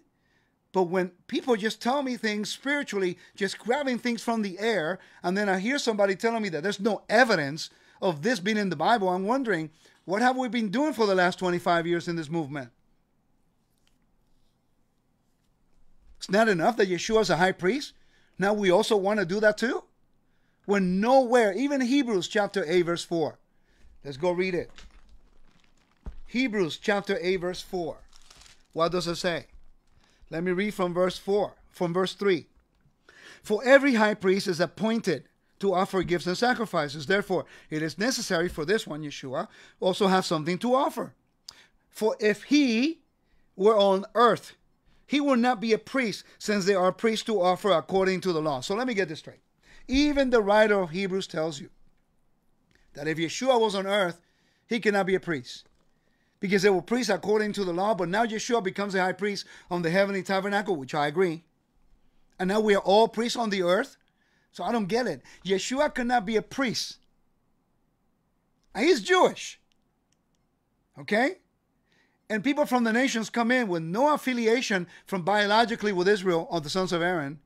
But when people just tell me things spiritually, just grabbing things from the air, and then I hear somebody telling me that there's no evidence of this being in the Bible, I'm wondering, what have we been doing for the last twenty-five years in this movement? It's not enough that Yeshua is a high priest. Now we also want to do that too? When nowhere, even Hebrews chapter eight, verse four. Let's go read it. Hebrews chapter eight, verse four. What does it say? Let me read from verse four, from verse three. For every high priest is appointed to offer gifts and sacrifices. Therefore, it is necessary for this one, Yeshua, also have something to offer. For if he were on earth, he would not be a priest, since there are priests to offer according to the law. So let me get this straight. Even the writer of Hebrews tells you that if Yeshua was on earth, he cannot be a priest, because they were priests according to the law, but now Yeshua becomes a high priest on the heavenly tabernacle, which I agree. And now we are all priests on the earth. So I don't get it. Yeshua cannot be a priest. He's Jewish. Okay? And people from the nations come in with no affiliation from biologically with Israel or the sons of Aaron,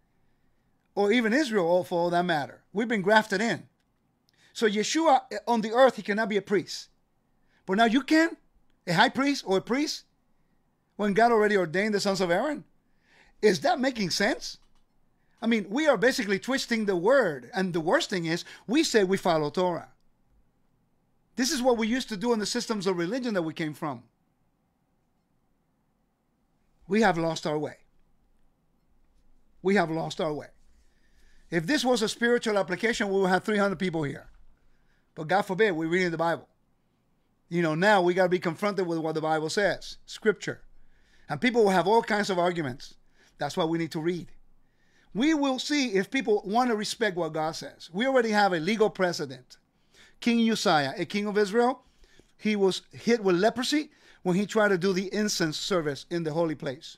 or even Israel for all that matter. We've been grafted in. So Yeshua on the earth, he cannot be a priest. But now you can. A high priest or a priest, when God already ordained the sons of Aaron? Is that making sense? I mean, we are basically twisting the word. And the worst thing is, we say we follow Torah. This is what we used to do in the systems of religion that we came from. We have lost our way. We have lost our way. If this was a spiritual application, we would have three hundred people here. But God forbid, we're reading the Bible. You know, now we got to be confronted with what the Bible says, Scripture. And people will have all kinds of arguments. That's why we need to read. We will see if people want to respect what God says. We already have a legal precedent. King Uzziah, a king of Israel, he was hit with leprosy when he tried to do the incense service in the holy place.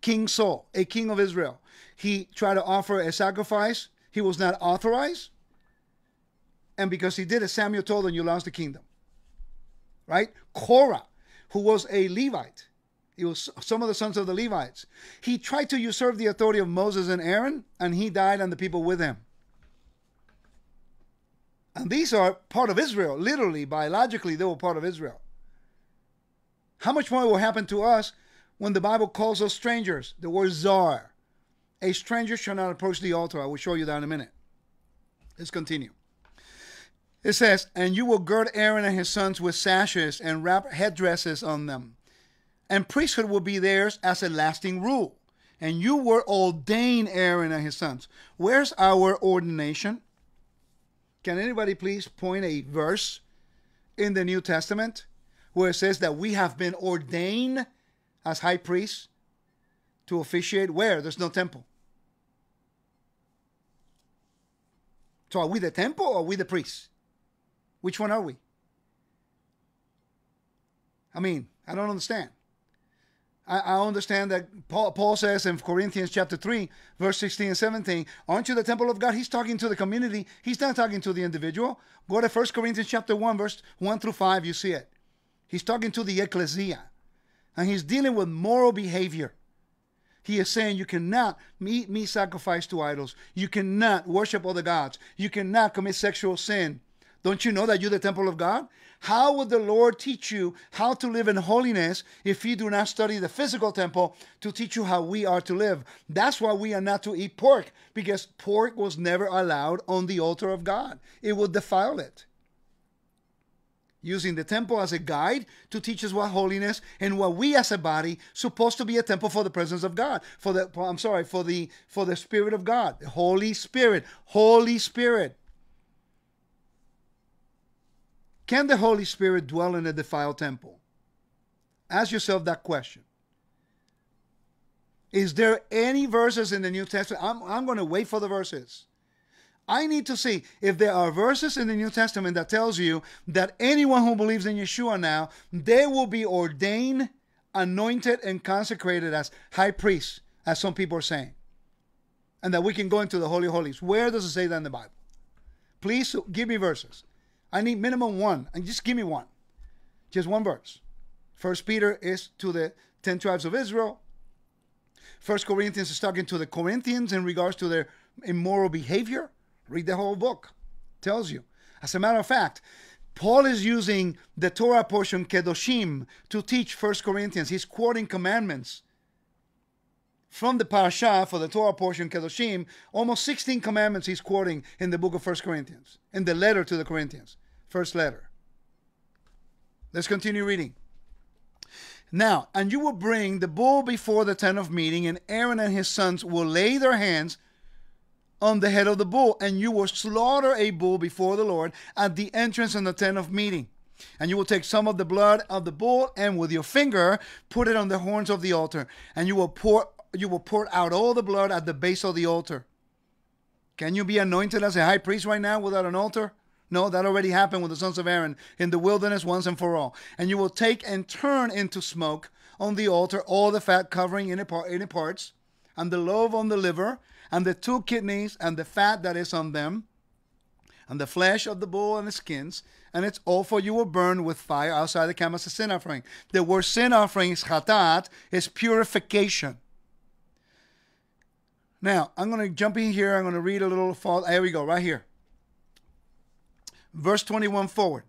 King Saul, a king of Israel, he tried to offer a sacrifice. He was not authorized. And because he did it, Samuel told him, you lost the kingdom. Right? Korah, who was a Levite. He was some of the sons of the Levites. He tried to usurp the authority of Moses and Aaron, and he died and the people with him. And these are part of Israel. Literally, biologically, they were part of Israel. How much more will happen to us when the Bible calls us strangers? The word zar. A stranger shall not approach the altar. I will show you that in a minute. Let's continue. It says, and you will gird Aaron and his sons with sashes and wrap headdresses on them. And priesthood will be theirs as a lasting rule. And you were ordained Aaron and his sons. Where's our ordination? Can anybody please point a verse in the New Testament where it says that we have been ordained as high priests to officiate where? There's no temple. So are we the temple or are we the priests? Which one are we? I mean, I don't understand. I, I understand that Paul, Paul says in Corinthians chapter three, verse sixteen and seventeen, aren't you the temple of God? He's talking to the community. He's not talking to the individual. Go to First Corinthians chapter one, verse one through five, you see it. He's talking to the ecclesia, and he's dealing with moral behavior. He is saying you cannot eat meat sacrificed to idols. You cannot worship other gods. You cannot commit sexual sin. Don't you know that you're the temple of God? How would the Lord teach you how to live in holiness if you do not study the physical temple to teach you how we are to live? That's why we are not to eat pork, because pork was never allowed on the altar of God. It would defile it. Using the temple as a guide to teach us what holiness and what we as a body supposed to be a temple for the presence of God. For the I'm sorry, for the for the Spirit of God. Holy Spirit. Holy Spirit. Can the Holy Spirit dwell in a defiled temple? Ask yourself that question. Is there any verses in the New Testament? I'm, I'm going to wait for the verses. I need to see if there are verses in the New Testament that tells you that anyone who believes in Yeshua now, they will be ordained, anointed, and consecrated as high priests, as some people are saying. And that we can go into the Holy of Holies. Where does it say that in the Bible? Please give me verses. I need minimum one, and just give me one. Just one verse. First Peter is to the ten tribes of Israel. First Corinthians is talking to the Corinthians in regards to their immoral behavior. Read the whole book. Tells you. As a matter of fact, Paul is using the Torah portion, Kedoshim, to teach First Corinthians. He's quoting commandments from the parasha for the Torah portion, Kedoshim. Almost sixteen commandments he's quoting in the book of First Corinthians, in the letter to the Corinthians. First letter. Let's continue reading. Now, and you will bring the bull before the tent of meeting, and Aaron and his sons will lay their hands on the head of the bull, and you will slaughter a bull before the Lord at the entrance in the tent of meeting. And you will take some of the blood of the bull, and with your finger put it on the horns of the altar, and you will pour you will pour out all the blood at the base of the altar. Can you be anointed as a high priest right now without an altar? No, that already happened with the sons of Aaron in the wilderness once and for all. And you will take and turn into smoke on the altar all the fat covering in its parts, and the lobe on the liver, and the two kidneys, and the fat that is on them, and the flesh of the bull and the skins, and its offal you will burn with fire outside the camp as a sin offering. The word sin offering is chatat, is purification. Now, I'm going to jump in here. I'm going to read a little. There we go, right here. Verse twenty-one forward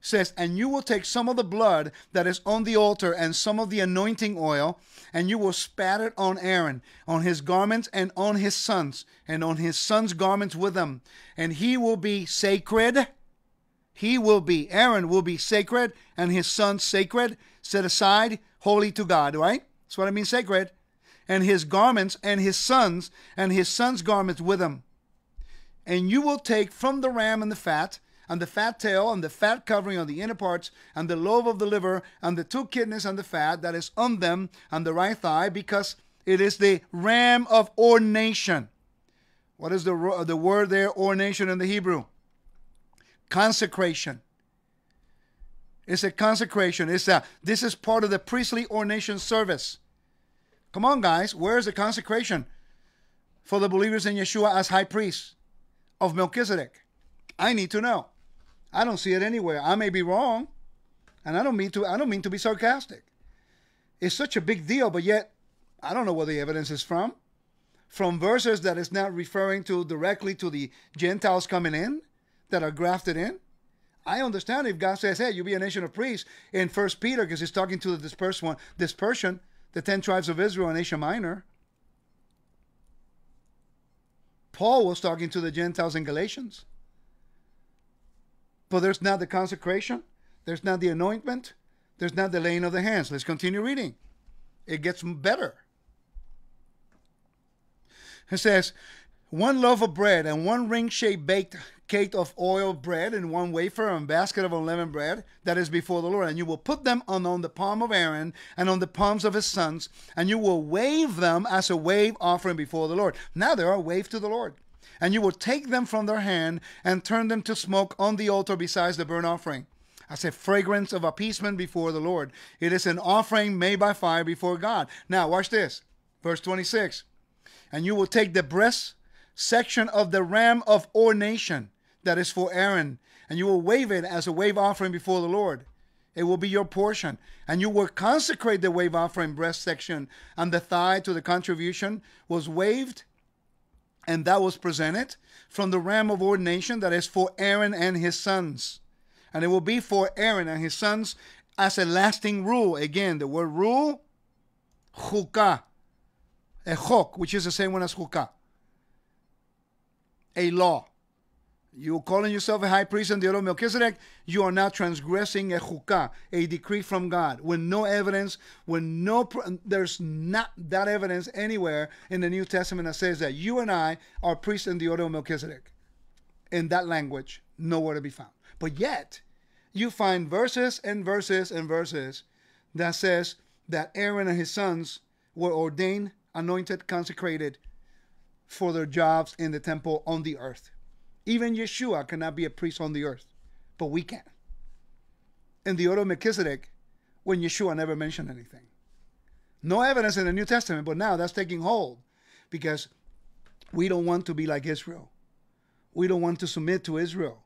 says, and you will take some of the blood that is on the altar and some of the anointing oil, and you will spatter it on Aaron, on his garments, and on his sons, and on his sons' garments with them. And he will be sacred. He will be, Aaron will be sacred, and his sons sacred, set aside, holy to God, right? That's what I mean, sacred. And his garments, and his sons, and his sons' garments with him. And you will take from the ram and the fat, and the fat tail, and the fat covering on the inner parts, and the lobe of the liver, and the two kidneys, and the fat that is on them, and the right thigh, because it is the ram of ordination. What is the, the word there, ordination, in the Hebrew? Consecration. It's a consecration. It's a, this is part of the priestly ordination service. Come on, guys. Where is the consecration for the believers in Yeshua as high priests of Melchizedek? I need to know. I don't see it anywhere. I may be wrong, and I don't mean to I don't mean to be sarcastic. It's such a big deal, but yet I don't know where the evidence is from. From verses that is not referring to directly to the Gentiles coming in, that are grafted in. I understand if God says, hey, you'll be a nation of priests in First Peter, because he's talking to the dispersed one, dispersion, the ten tribes of Israel in Asia Minor. Paul was talking to the Gentiles in Galatians. But there's not the consecration. There's not the anointment. There's not the laying of the hands. Let's continue reading. It gets better. It says, one loaf of bread and one ring-shaped baked cake of oil bread and one wafer and basket of unleavened bread that is before the Lord. And you will put them on, on the palm of Aaron and on the palms of his sons, and you will wave them as a wave offering before the Lord. Now they are a wave to the Lord. And you will take them from their hand and turn them to smoke on the altar besides the burnt offering, as a fragrance of appeasement before the Lord. It is an offering made by fire before God. Now watch this. Verse twenty-six. And you will take the breast section of the ram of ordination that is for Aaron, and you will wave it as a wave offering before the Lord. It will be your portion. And you will consecrate the wave offering breast section, and the thigh to the contribution was waved, and that was presented from the ram of ordination that is for Aaron and his sons. And it will be for Aaron and his sons as a lasting rule. Again, the word rule, chukah, a chok, which is the same one as chukah, a law. You calling yourself a high priest in the order of Melchizedek, you are now transgressing a chukah, a decree from God, with no evidence, with no, there's not that evidence anywhere in the New Testament that says that you and I are priests in the order of Melchizedek. In that language, nowhere to be found. But yet, you find verses and verses and verses that says that Aaron and his sons were ordained, anointed, consecrated for their jobs in the temple on the earth. Even Yeshua cannot be a priest on the earth, but we can. In the order of Melchizedek, when Yeshua never mentioned anything. No evidence in the New Testament, but now that's taking hold because we don't want to be like Israel. We don't want to submit to Israel.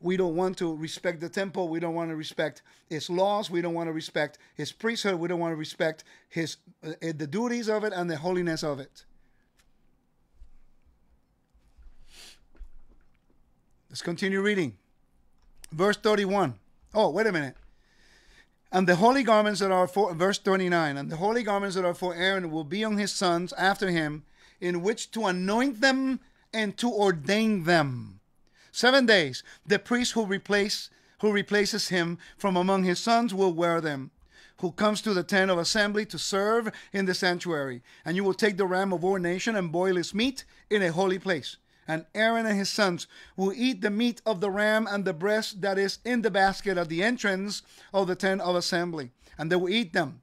We don't want to respect the temple. We don't want to respect its laws. We don't want to respect his priesthood. We don't want to respect his uh, the duties of it and the holiness of it. Let's continue reading. Verse thirty-one. Oh, wait a minute. And the holy garments that are for, verse twenty-nine, and the holy garments that are for Aaron will be on his sons after him, in which to anoint them and to ordain them. Seven days, the priest who, replace, who replaces him from among his sons will wear them, who comes to the tent of assembly to serve in the sanctuary. And you will take the ram of ordination and boil his meat in a holy place. And Aaron and his sons will eat the meat of the ram and the breast that is in the basket at the entrance of the tent of assembly. And they will eat them.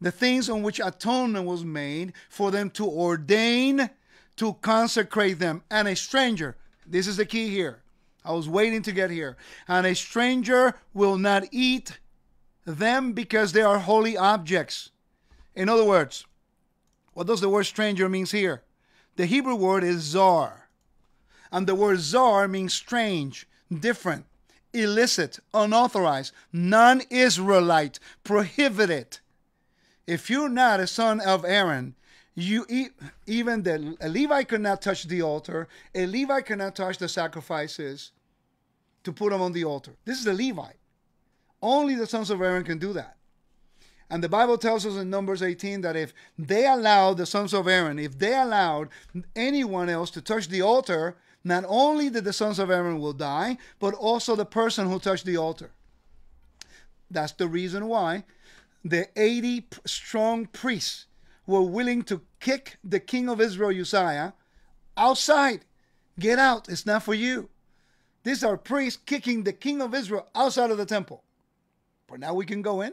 The things on which atonement was made for them to ordain, to consecrate them. And a stranger, this is the key here. I was waiting to get here. And a stranger will not eat them because they are holy objects. In other words, what does the word stranger means here? The Hebrew word is zar. And the word zar means strange, different, illicit, unauthorized, non-Israelite, prohibited. If you're not a son of Aaron, You eat, even the a Levite could not touch the altar. A Levite cannot touch the sacrifices to put them on the altar. This is the Levite. Only the sons of Aaron can do that. And the Bible tells us in Numbers eighteen that if they allowed the sons of Aaron, if they allowed anyone else to touch the altar, not only did the sons of Aaron will die, but also the person who touched the altar. That's the reason why the eighty strong priests were willing to kick the king of Israel, Uzziah, outside. Get out. It's not for you. These are priests kicking the king of Israel outside of the temple. But now we can go in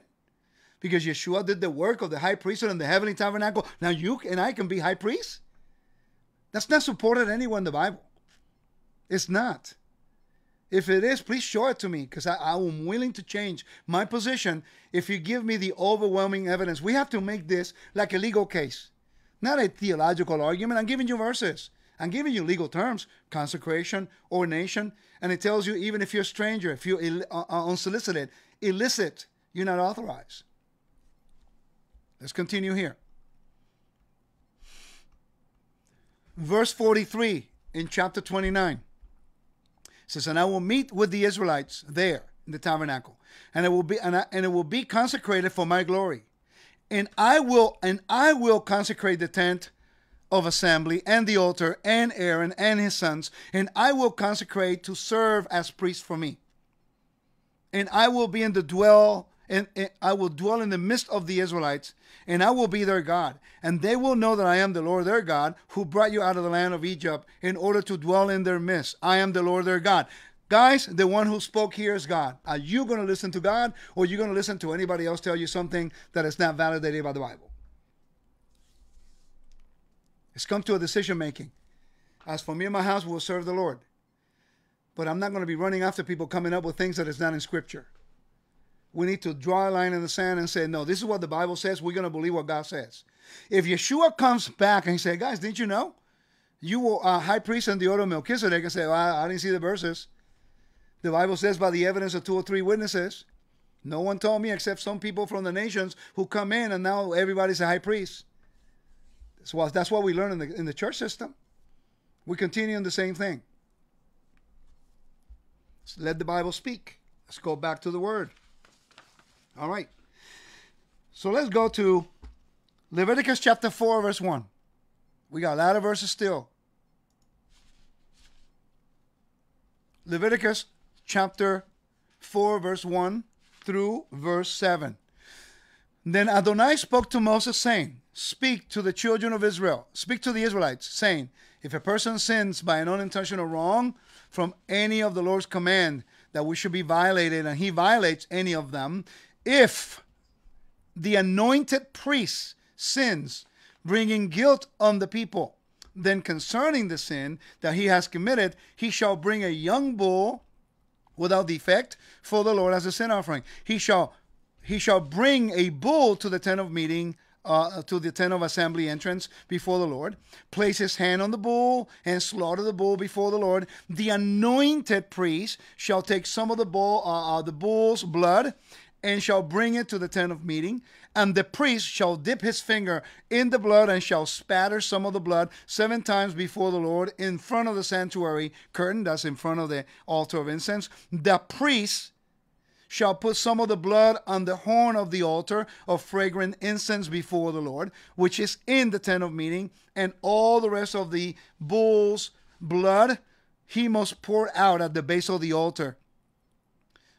because Yeshua did the work of the high priesthood and the heavenly tabernacle. Now you and I can be high priests? That's not supported anywhere in the Bible. It's not. If it is, please show it to me because I, I am willing to change my position if you give me the overwhelming evidence. We have to make this like a legal case, not a theological argument. I'm giving you verses. I'm giving you legal terms, consecration, ordination, and it tells you even if you're a stranger, if you're ill, uh, unsolicited, illicit, you're not authorized. Let's continue here. Verse forty-three in chapter twenty-nine. It says, and I will meet with the Israelites there in the tabernacle, and it will be and, I, and it will be consecrated for my glory, and I will and I will consecrate the tent of assembly, and the altar, and Aaron and his sons, and I will consecrate to serve as priests for me. And I will be in the dwell, and, and I will dwell in the midst of the Israelites, and I will be their God. And they will know that I am the Lord their God, who brought you out of the land of Egypt in order to dwell in their midst. I am the Lord their God. Guys, the one who spoke here is God. Are you going to listen to God, or are you going to listen to anybody else tell you something that is not validated by the Bible? It's come to a decision making. As for me and my house, we will serve the Lord. But I'm not going to be running after people coming up with things that is not in Scripture. We need to draw a line in the sand and say, no, this is what the Bible says. We're going to believe what God says. If Yeshua comes back and he says, guys, didn't you know? You were a high priest in the order of Melchizedek, and say, well, I didn't see the verses. The Bible says, by the evidence of two or three witnesses, no one told me except some people from the nations who come in, and now everybody's a high priest. So that's what we learn in the, in the church system. We continue in the same thing. So let the Bible speak. Let's go back to the Word. All right. So let's go to Leviticus chapter four, verse one. We got a lot of verses still. Leviticus chapter four, verse one through verse seven. Then Adonai spoke to Moses, saying, speak to the children of Israel, speak to the Israelites, saying, if a person sins by an unintentional wrong from any of the Lord's command that we should be violated, and he violates any of them, if the anointed priest sins, bringing guilt on the people, then concerning the sin that he has committed, he shall bring a young bull without defect for the Lord as a sin offering. He shall he shall bring a bull to the tent of meeting, uh, to the tent of assembly entrance before the Lord, place his hand on the bull, and slaughter the bull before the Lord. The anointed priest shall take some of the bull, uh, uh, the bull's blood, and shall bring it to the tent of meeting. And the priest shall dip his finger in the blood, and shall spatter some of the blood seven times before the Lord in front of the sanctuary curtain, that's in front of the altar of incense. The priest shall put some of the blood on the horn of the altar of fragrant incense before the Lord, which is in the tent of meeting, and all the rest of the bull's blood he must pour out at the base of the altar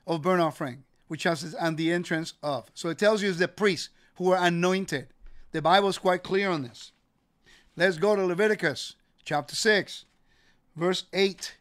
of burnt offering, which is on the entrance of. So it tells you it's the priests who are anointed. The Bible is quite clear on this. Let's go to Leviticus chapter six, verse eight.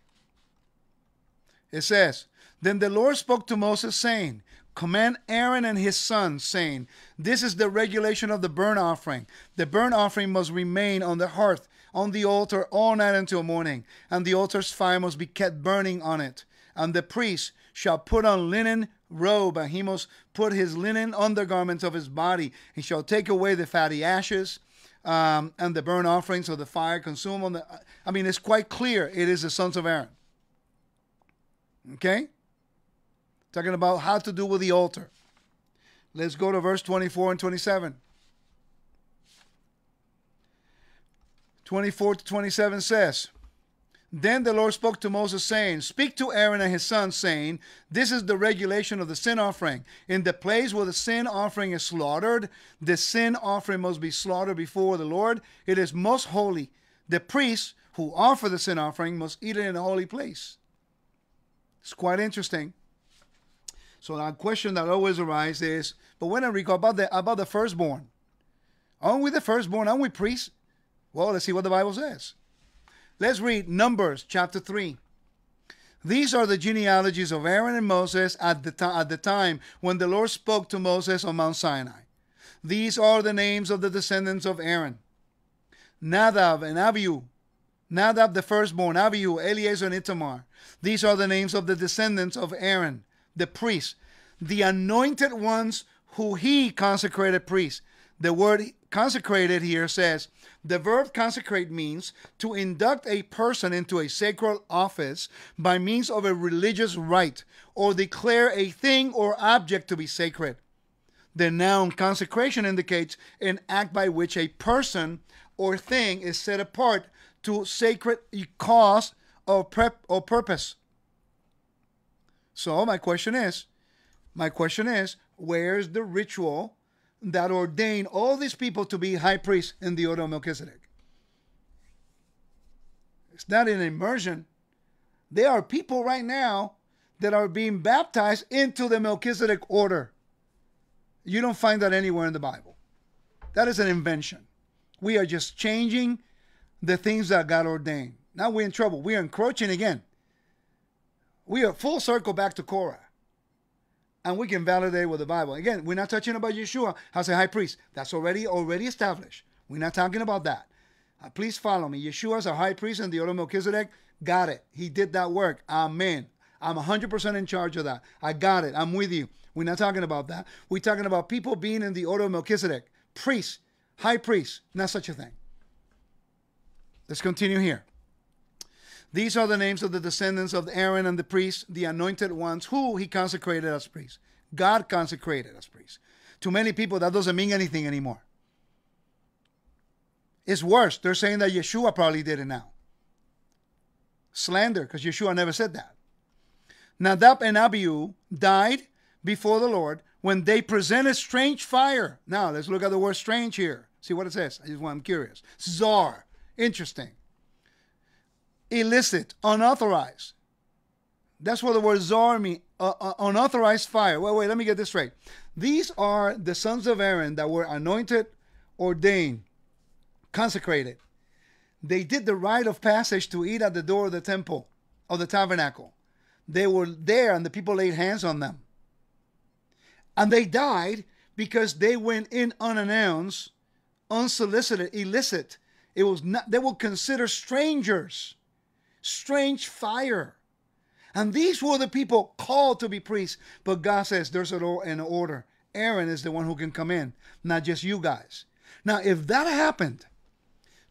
It says, then the Lord spoke to Moses, saying, command Aaron and his sons, saying, this is the regulation of the burnt offering. The burnt offering must remain on the hearth, on the altar, all night until morning, and the altar's fire must be kept burning on it. And the priest shall put on linen robe, and he must put his linen undergarments of his body. He shall take away the fatty ashes um, and the burnt offerings of the fire consumed on the... I mean, it's quite clear it is the sons of Aaron. Okay? Talking about how to do with the altar. Let's go to verse twenty-four and twenty-seven. twenty-four to twenty-seven says... Then the Lord spoke to Moses, saying, speak to Aaron and his sons, saying, this is the regulation of the sin offering. In the place where the sin offering is slaughtered, the sin offering must be slaughtered before the Lord. It is most holy. The priests who offer the sin offering must eat it in a holy place. It's quite interesting. So the question that always arises is, but when I recall about the, about the firstborn, aren't we the firstborn? Aren't we priests? Well, let's see what the Bible says. Let's read Numbers chapter three. These are the genealogies of Aaron and Moses at the, at the time when the Lord spoke to Moses on Mount Sinai. These are the names of the descendants of Aaron. Nadab and Abihu. Nadab the firstborn, Abihu, Eleazar and Ithamar. These are the names of the descendants of Aaron, the priest, the anointed ones who he consecrated priests. The word consecrated here says, the verb consecrate means to induct a person into a sacred office by means of a religious rite, or declare a thing or object to be sacred. The noun consecration indicates an act by which a person or thing is set apart to sacred cause or, prep or purpose. So my question is, my question is, where's the ritual that ordained all these people to be high priests in the order of Melchizedek? It's not an immersion. There are people right now that are being baptized into the Melchizedek order. You don't find that anywhere in the Bible. That is an invention. We are just changing the things that God ordained. Now we're in trouble. We are encroaching again. We are full circle back to Korah. And we can validate with the Bible. Again, we're not touching about Yeshua as a high priest. That's already already established. We're not talking about that. Uh, please follow me. Yeshua as a high priest and the order of Melchizedek, got it. He did that work. Amen. I'm one hundred percent in charge of that. I got it. I'm with you. We're not talking about that. We're talking about people being in the order of Melchizedek. Priests, high priests, not such a thing. Let's continue here. These are the names of the descendants of Aaron and the priests, the anointed ones, who he consecrated as priests. God consecrated as priests. To many people, that doesn't mean anything anymore. It's worse. They're saying that Yeshua probably did it now. Slander, because Yeshua never said that. Nadab and Abihu died before the Lord when they presented strange fire. Now, let's look at the word strange here. See what it says. I'm curious. Zar. Interesting. Illicit, unauthorized. That's what the word zar means, uh, uh, unauthorized fire. Wait, wait, let me get this straight. These are the sons of Aaron that were anointed, ordained, consecrated. They did the rite of passage to eat at the door of the temple, of the tabernacle. They were there and the people laid hands on them. And they died because they went in unannounced, unsolicited, illicit. It was not, they were considered strangers. Strange fire. And these were the people called to be priests. But God says there's an order. Aaron is the one who can come in, not just you guys. Now, if that happened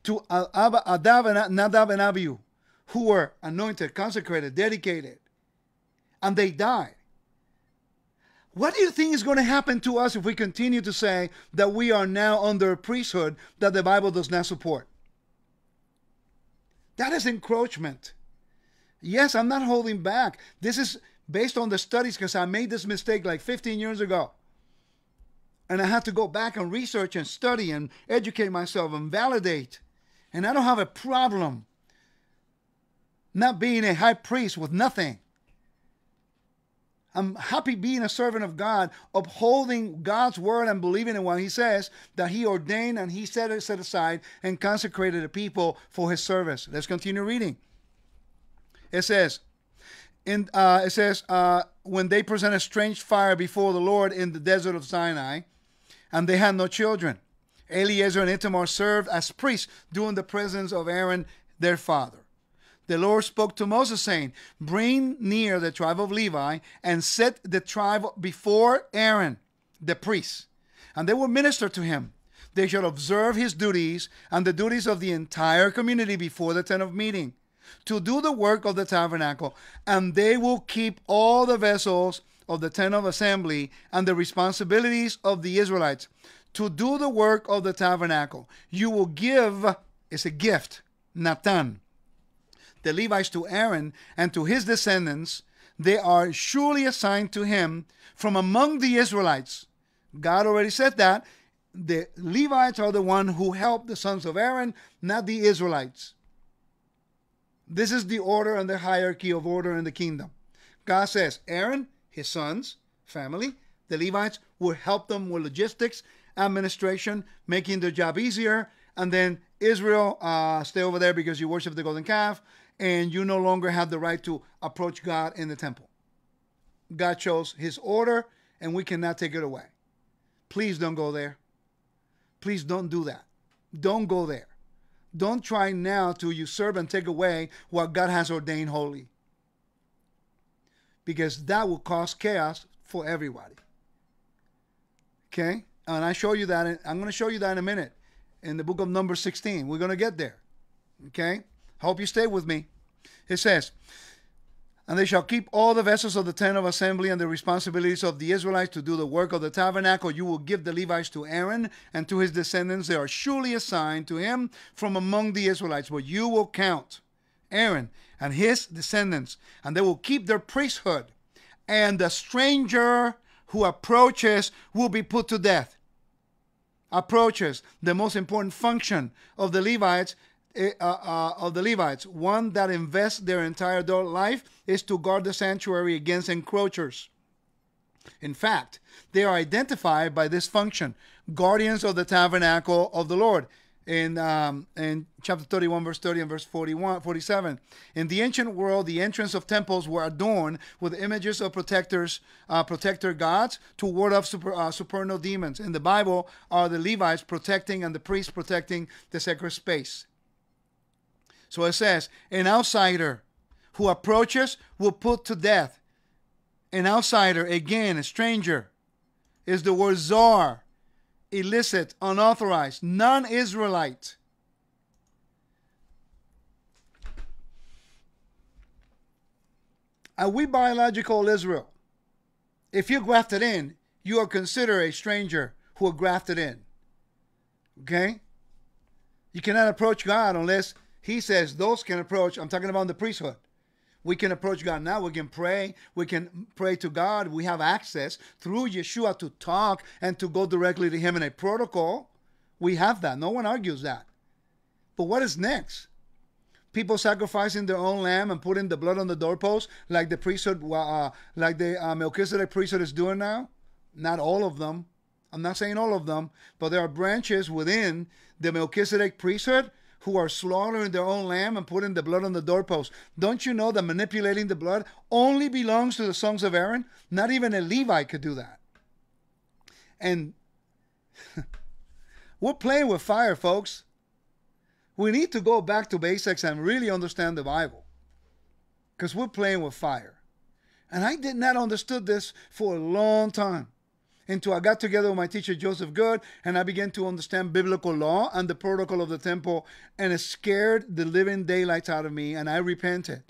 to Nadab and Abihu, who were anointed, consecrated, dedicated, and they died, what do you think is going to happen to us if we continue to say that we are now under a priesthood that the Bible does not support? That is encroachment. Yes, I'm not holding back. This is based on the studies because I made this mistake like fifteen years ago. And I had to go back and research and study and educate myself and validate. And I don't have a problem not being a high priest with nothing. I'm happy being a servant of God, upholding God's word and believing in what he says, that he ordained and he set it set aside and consecrated the people for his service. Let's continue reading. It says, in, uh, it says uh, when they presented strange fire before the Lord in the desert of Sinai, and they had no children, Eleazar and Ithamar served as priests during the presence of Aaron, their father. The Lord spoke to Moses, saying, bring near the tribe of Levi and set the tribe before Aaron, the priest, and they will minister to him. They shall observe his duties and the duties of the entire community before the tent of meeting to do the work of the tabernacle, and they will keep all the vessels of the tent of assembly and the responsibilities of the Israelites to do the work of the tabernacle. You will give, it's a gift, Natan, the Levites to Aaron and to his descendants. They are surely assigned to him from among the Israelites. God already said that. The Levites are the one who helped the sons of Aaron, not the Israelites. This is the order and the hierarchy of order in the kingdom. God says Aaron, his sons, family, the Levites will help them with logistics, administration, making their job easier, and then Israel, uh, stay over there because you worship the golden calf, and you no longer have the right to approach God in the temple. God chose his order, and we cannot take it away. Please don't go there. Please don't do that. Don't go there. Don't try now to usurp and take away what God has ordained holy, because that will cause chaos for everybody. Okay? And I show you that. In, I'm going to show you that in a minute in the book of Numbers sixteen. We're going to get there. Okay? Hope you stay with me. It says, and they shall keep all the vessels of the tent of assembly and the responsibilities of the Israelites to do the work of the tabernacle. You will give the Levites to Aaron and to his descendants. They are surely assigned to him from among the Israelites. But you will count Aaron and his descendants, and they will keep their priesthood. And the stranger who approaches will be put to death. Approaches, the most important function of the Levites, uh, uh, of the Levites. One that invests their entire adult life is to guard the sanctuary against encroachers. In fact, they are identified by this function, guardians of the tabernacle of the Lord. In, um, in chapter thirty-one, verse thirty and verse forty-one, forty-seven. In the ancient world, the entrance of temples were adorned with images of protectors, uh, protector gods to ward off super, uh, supernal demons. In the Bible are the Levites protecting and the priests protecting the sacred space. So it says, an outsider who approaches will put to death. An outsider, again, a stranger, is the word zar. Illicit, unauthorized, non-Israelite. Are we biological Israel? If you're grafted in, you are considered a stranger who are grafted in. Okay? You cannot approach God unless he says those can approach. I'm talking about the priesthood. We can approach God now. We can pray. We can pray to God. We have access through Yeshua to talk and to go directly to him in a protocol. We have that. No one argues that. But what is next? People sacrificing their own lamb and putting the blood on the doorpost like the priesthood, uh, like the uh, Melchizedek priesthood is doing now? Not all of them. I'm not saying all of them, but there are branches within the Melchizedek priesthood who are slaughtering their own lamb and putting the blood on the doorpost. Don't you know that manipulating the blood only belongs to the sons of Aaron? Not even a Levite could do that. And we're playing with fire, folks. We need to go back to basics and really understand the Bible, because we're playing with fire. And I did not understand this for a long time, until I got together with my teacher, Joseph Good, and I began to understand biblical law and the protocol of the temple, and it scared the living daylights out of me, and I repented.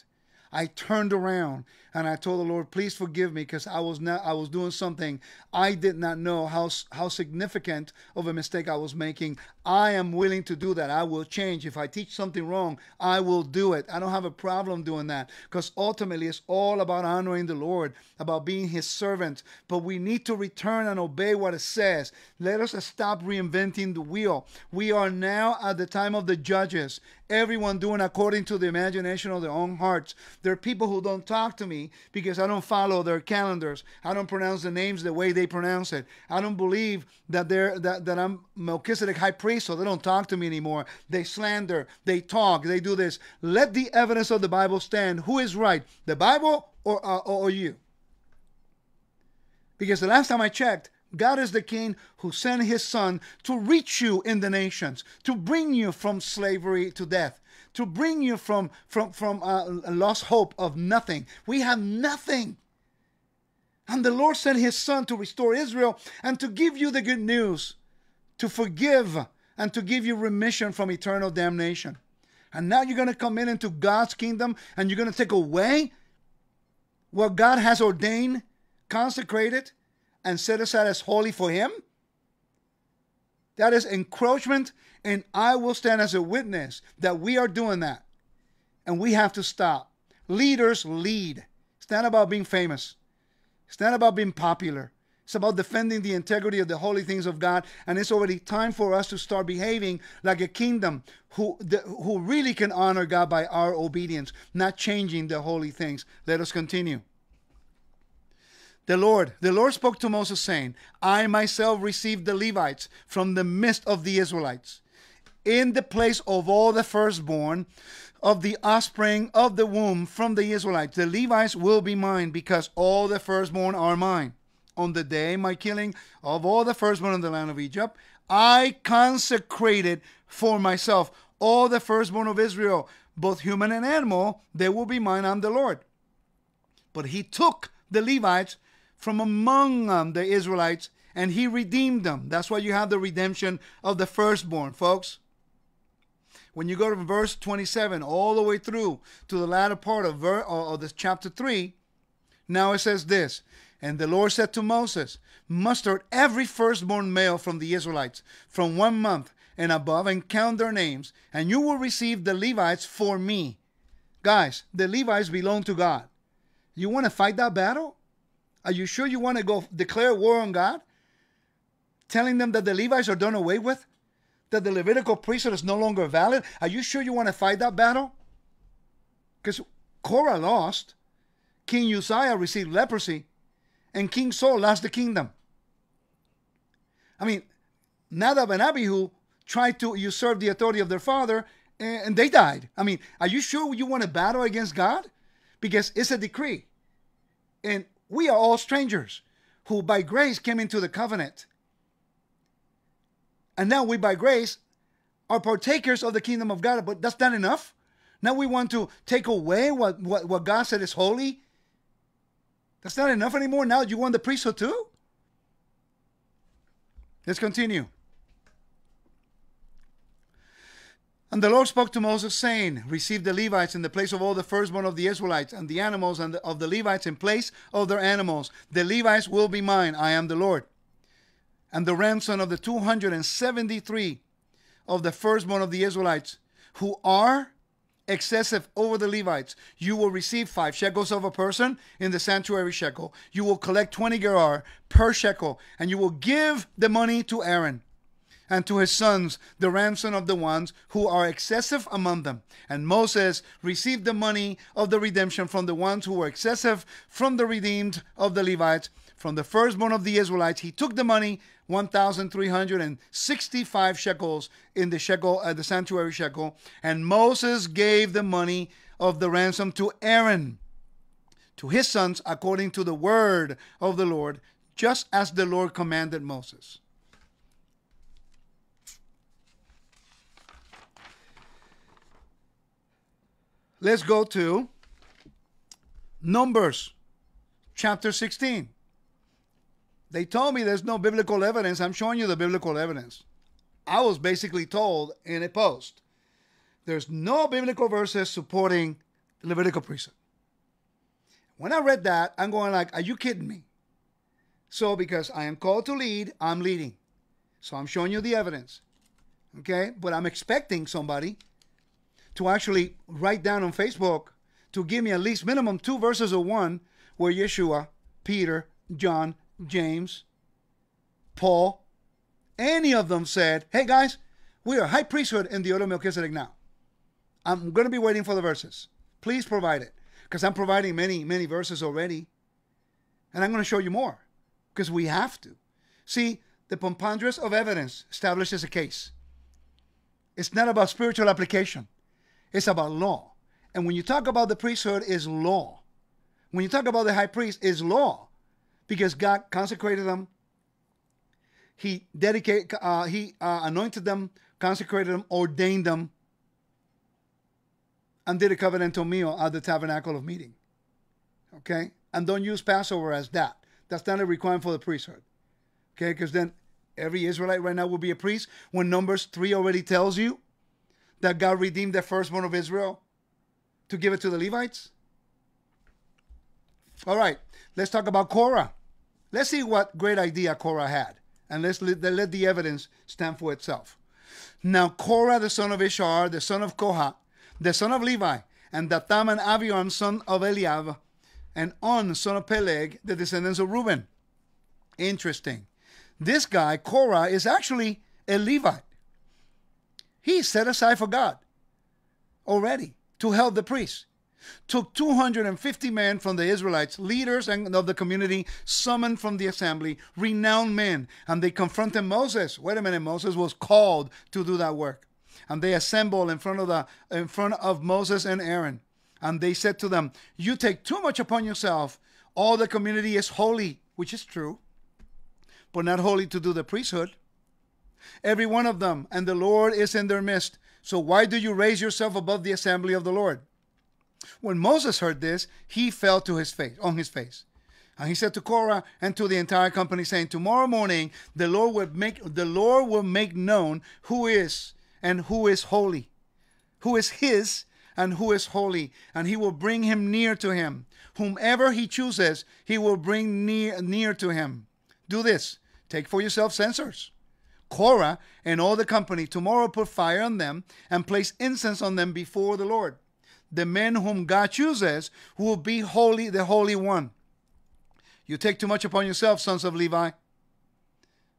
I turned around, and I told the Lord, please forgive me, because I was not, I was doing something. I did not know how, how significant of a mistake I was making. I am willing to do that. I will change. If I teach something wrong, I will do it. I don't have a problem doing that, because ultimately it's all about honoring the Lord, about being his servant. But we need to return and obey what it says. Let us stop reinventing the wheel. We are now at the time of the judges, everyone doing according to the imagination of their own hearts. There are people who don't talk to me because I don't follow their calendars. I don't pronounce the names the way they pronounce it. I don't believe that they're that, that I'm Melchizedek high priest, so they don't talk to me anymore. They slander, they talk, they do this. Let the evidence of the Bible stand. Who is right, the Bible or, uh, or you? Because the last time I checked, God is the king who sent his son to reach you in the nations, to bring you from slavery to death, to bring you from, from, from a lost hope of nothing. We have nothing. And the Lord sent his son to restore Israel and to give you the good news, to forgive and to give you remission from eternal damnation. And now you're going to come in into God's kingdom and you're going to take away what God has ordained, consecrated, and set aside as holy for him? That is encroachment, and I will stand as a witness that we are doing that. And we have to stop. Leaders lead. It's not about being famous. It's not about being popular. It's about defending the integrity of the holy things of God, and it's already time for us to start behaving like a kingdom who, the, who really can honor God by our obedience, not changing the holy things. Let us continue. The Lord, the Lord spoke to Moses, saying, I myself received the Levites from the midst of the Israelites, in the place of all the firstborn of the offspring of the womb from the Israelites. The Levites will be mine, because all the firstborn are mine. On the day of my killing of all the firstborn in the land of Egypt, I consecrated for myself all the firstborn of Israel, both human and animal. They will be mine. I'm the Lord. But he took the Levites from among them, the Israelites, and he redeemed them. That's why you have the redemption of the firstborn, folks. When you go to verse twenty-seven, all the way through to the latter part of, ver of this chapter three, now it says this, and the Lord said to Moses, muster every firstborn male from the Israelites, from one month and above, and count their names, and you will receive the Levites for me. Guys, the Levites belong to God. You want to fight that battle? Are you sure you want to go declare war on God? Telling them that the Levites are done away with? that the Levitical priesthood is no longer valid? Are you sure you want to fight that battle? Because Korah lost, King Uzziah received leprosy, and King Saul lost the kingdom. I mean, Nadab and Abihu tried to usurp the authority of their father, and they died. I mean, are you sure you want to battle against God? Because it's a decree. And we are all strangers who by grace came into the covenant. And now we by grace are partakers of the kingdom of God. But that's not enough. Now we want to take away what, what, what God said is holy. That's not enough anymore. Now you want the priesthood too? Let's continue. And the Lord spoke to Moses, saying, receive the Levites in the place of all the firstborn of the Israelites, and the animals and the, of the Levites in place of their animals. The Levites will be mine. I am the Lord. And the ransom of the two hundred seventy-three of the firstborn of the Israelites, who are excessive over the Levites. You will receive five shekels of a person in the sanctuary shekel. You will collect twenty gerar per shekel, and you will give the money to Aaron and to his sons, the ransom of the ones who are excessive among them. And Moses received the money of the redemption from the ones who were excessive, from the redeemed of the Levites, from the firstborn of the Israelites. He took the money, one thousand three hundred sixty-five shekels in the shekel, uh, the sanctuary shekel. And Moses gave the money of the ransom to Aaron, to his sons, according to the word of the Lord, just as the Lord commanded Moses. Let's go to Numbers chapter sixteen. They told me there's no biblical evidence. I'm showing you the biblical evidence. I was basically told in a post, there's no biblical verses supporting the Levitical priesthood. When I read that, I'm going like, are you kidding me? So because I am called to lead, I'm leading. So I'm showing you the evidence. Okay? But I'm expecting somebody to actually write down on Facebook to give me at least minimum two verses or one where Yeshua, Peter, John, James, Paul, any of them said, hey guys, we are high priesthood in the order of Melchizedek now. I'm going to be waiting for the verses. Please provide it, because I'm providing many, many verses already. And I'm going to show you more, because we have to. See, the preponderance of evidence establishes a case. It's not about spiritual application. It's about law. And when you talk about the priesthood, it's law. When you talk about the high priest, it's law. Because God consecrated them. He dedicated, uh, He uh, anointed them, consecrated them, ordained them, and did a covenantal meal at the tabernacle of meeting. Okay? And don't use Passover as that. That's not a requirement for the priesthood. Okay? Because then every Israelite right now will be a priest. When Numbers three already tells you that God redeemed the firstborn of Israel to give it to the Levites. All right, let's talk about Korah. Let's see what great idea Korah had. And let's let, let the evidence stand for itself. Now Korah, the son of Ishar, the son of Kohath, the son of Levi, and Dathan and Abiram, son of Eliab, and On, son of Peleg, the descendants of Reuben. Interesting. This guy, Korah, is actually a Levite. He's set aside for God already to help the priests. Took two hundred fifty men from the Israelites, leaders and of the community, summoned from the assembly, renowned men, and they confronted Moses. Wait a minute, Moses was called to do that work. And they assembled in front of, the, in front of Moses and Aaron. And they said to them, you take too much upon yourself. All the community is holy, which is true, but not holy to do the priesthood. Every one of them, and the Lord is in their midst. So why do you raise yourself above the assembly of the Lord? When Moses heard this, he fell to his face, on his face. And he said to Korah and to the entire company, saying, tomorrow morning the Lord will make, the Lord will make known who is and who is holy, who is his and who is holy, and he will bring him near to him. Whomever he chooses, he will bring near, near to him. Do this, take for yourself censers. Korah and all the company tomorrow put fire on them and place incense on them before the Lord. The men whom God chooses will be holy, the Holy One. You take too much upon yourself, sons of Levi.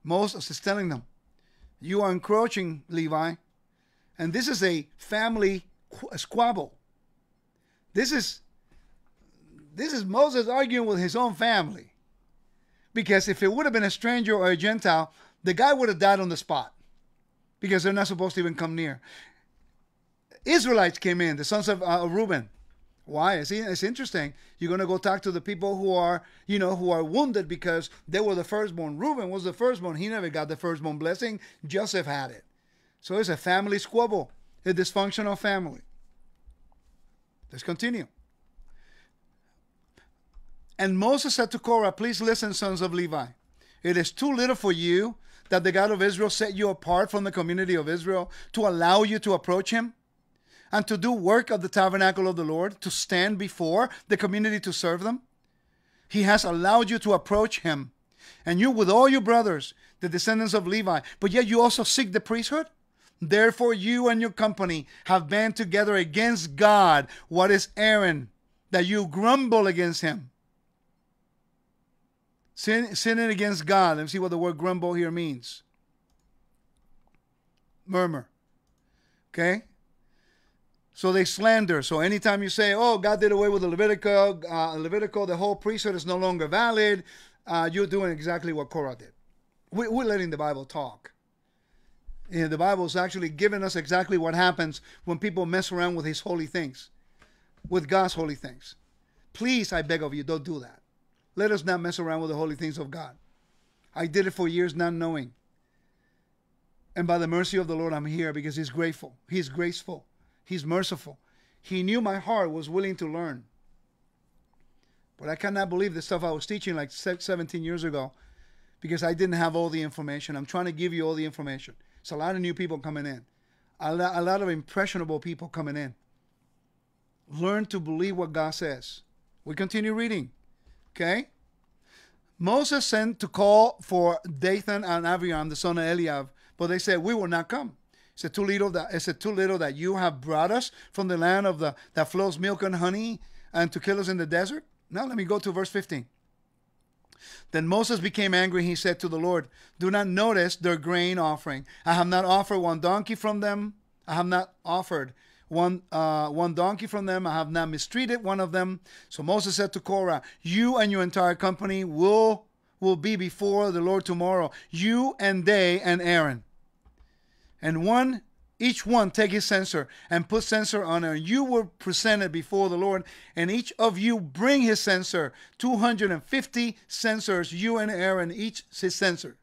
Moses is telling them, You are encroaching, Levi. And this is a family squabble. This is, this is Moses arguing with his own family. Because if it would have been a stranger or a Gentile, the guy would have died on the spot. Because they're not supposed to even come near. Israelites came in, the sons of uh, Reuben. Why? It's, it's interesting. You're going to go talk to the people who are, you know, who are wounded because they were the firstborn. Reuben was the firstborn. He never got the firstborn blessing. Joseph had it. So it's a family squabble, a dysfunctional family. Let's continue. And Moses said to Korah, please listen, sons of Levi. It is too little for you that the God of Israel set you apart from the community of Israel to allow you to approach him and to do work of the tabernacle of the Lord, to stand before the community to serve them. He has allowed you to approach him, and you with all your brothers, the descendants of Levi, but yet you also seek the priesthood. Therefore you and your company have band together against God. What is Aaron, that you grumble against him? Sin, sinning against God. Let me see what the word grumble here means. Murmur. Okay? So they slander. So anytime you say, oh, God did away with the Levitical, uh, Levitical, the whole priesthood is no longer valid, uh, you're doing exactly what Korah did. We, we're letting the Bible talk. You know, the Bible's actually giving us exactly what happens when people mess around with his holy things, with God's holy things. Please, I beg of you, don't do that. Let us not mess around with the holy things of God. I did it for years not knowing. And by the mercy of the Lord, I'm here because he's grateful. He's graceful. He's merciful. He knew my heart, was willing to learn. But I cannot believe the stuff I was teaching like seventeen years ago because I didn't have all the information. I'm trying to give you all the information. It's a lot of new people coming in. A lot of impressionable people coming in. Learn to believe what God says. We continue reading. Okay? Moses sent to call for Dathan and Abiram, the son of Eliab, but they said, we will not come. Is it too little that is it too little that you have brought us from the land of the that flows milk and honey and to kill us in the desert? Now let me go to verse fifteen. Then Moses became angry. He said to the Lord, do not notice their grain offering. I have not offered one donkey from them. I have not offered one uh, one donkey from them. I have not mistreated one of them. So Moses said to Korah, you and your entire company will will be before the Lord tomorrow. You and they and Aaron. And one, each one take his censer and put censer on her. You were presented before the Lord, and each of you bring his censer, two hundred fifty censers, you and Aaron, each his censer.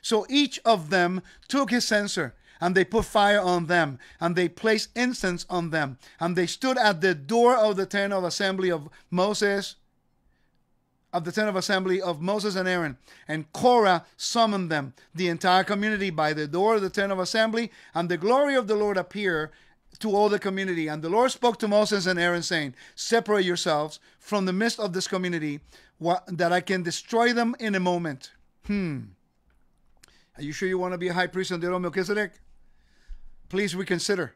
So each of them took his censer, and they put fire on them, and they placed incense on them, and they stood at the door of the tent of assembly of Moses, of the tent of assembly of Moses and Aaron. And Korah summoned them, the entire community, by the door of the tent of assembly, and the glory of the Lord appeared to all the community. And the Lord spoke to Moses and Aaron, saying, separate yourselves from the midst of this community, that I can destroy them in a moment. Hmm. Are you sure you want to be a high priest under Melchizedek? Please reconsider.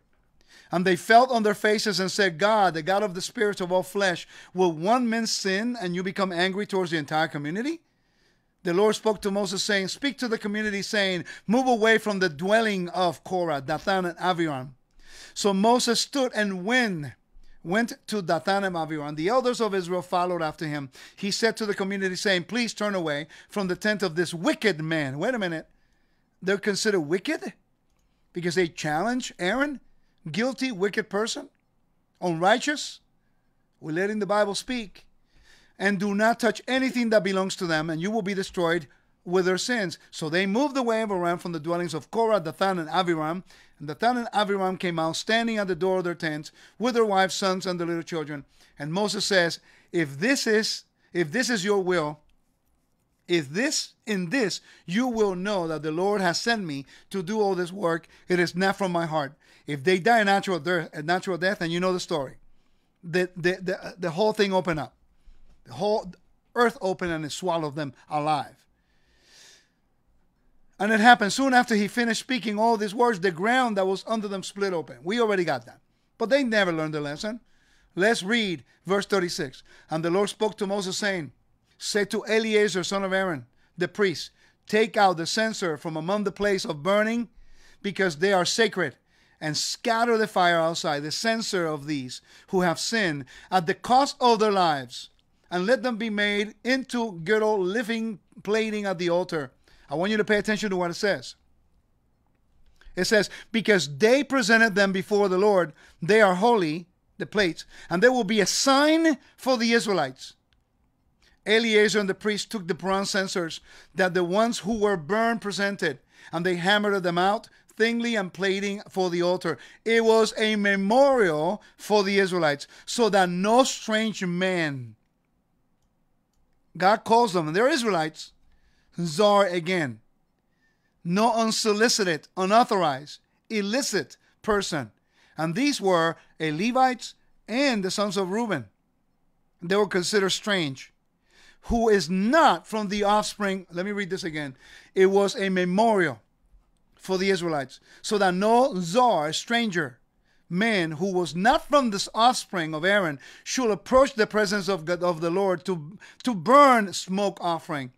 And they fell on their faces and said, God, the God of the spirits of all flesh, will one man sin and you become angry towards the entire community? The Lord spoke to Moses, saying, speak to the community, saying, move away from the dwelling of Korah, Dathan, and Abiram. So Moses stood and went, went to Dathan and Abiram. The elders of Israel followed after him. He said to the community, saying, please turn away from the tent of this wicked man. Wait a minute. They're considered wicked because they challenge Aaron? Guilty, wicked person, unrighteous. We're letting the Bible speak. And do not touch anything that belongs to them, and you will be destroyed with their sins. So they moved away and ran from the dwellings of Korah, Dathan, and Abiram. And Dathan and Abiram came out standing at the door of their tents with their wives, sons, and their little children. And Moses says, if this is, if this is your will, if this, in this, you will know that the Lord has sent me to do all this work. It is not from my heart. If they die a natural death, a natural death, and you know the story, the, the, the, the whole thing opened up. The whole earth opened and it swallowed them alive. And it happened soon after he finished speaking all these words, the ground that was under them split open. We already got that. But they never learned the lesson. Let's read verse thirty-six. And the Lord spoke to Moses, saying, say to Eleazar, son of Aaron, the priest, Take out the censer from among the place of burning, because they are sacred, and scatter the fire outside, the censer of these who have sinned at the cost of their lives, and let them be made into good old living plating at the altar. I want you to pay attention to what it says. It says, because they presented them before the Lord, they are holy, the plates, and there will be a sign for the Israelites. Eleazar and the priest took the bronze censers that the ones who were burned presented, and they hammered them out, thinly and plating for the altar. It was a memorial for the Israelites, so that no strange man, God calls them, and they're Israelites, Zar again, no unsolicited, unauthorized, illicit person. And these were a Levites and the sons of Reuben. They were considered strange, who is not from the offspring. Let me read this again. It was a memorial for the Israelites, so that no Zar, stranger, man who was not from this offspring of Aaron should approach the presence of God, of the Lord to, to burn smoke offering.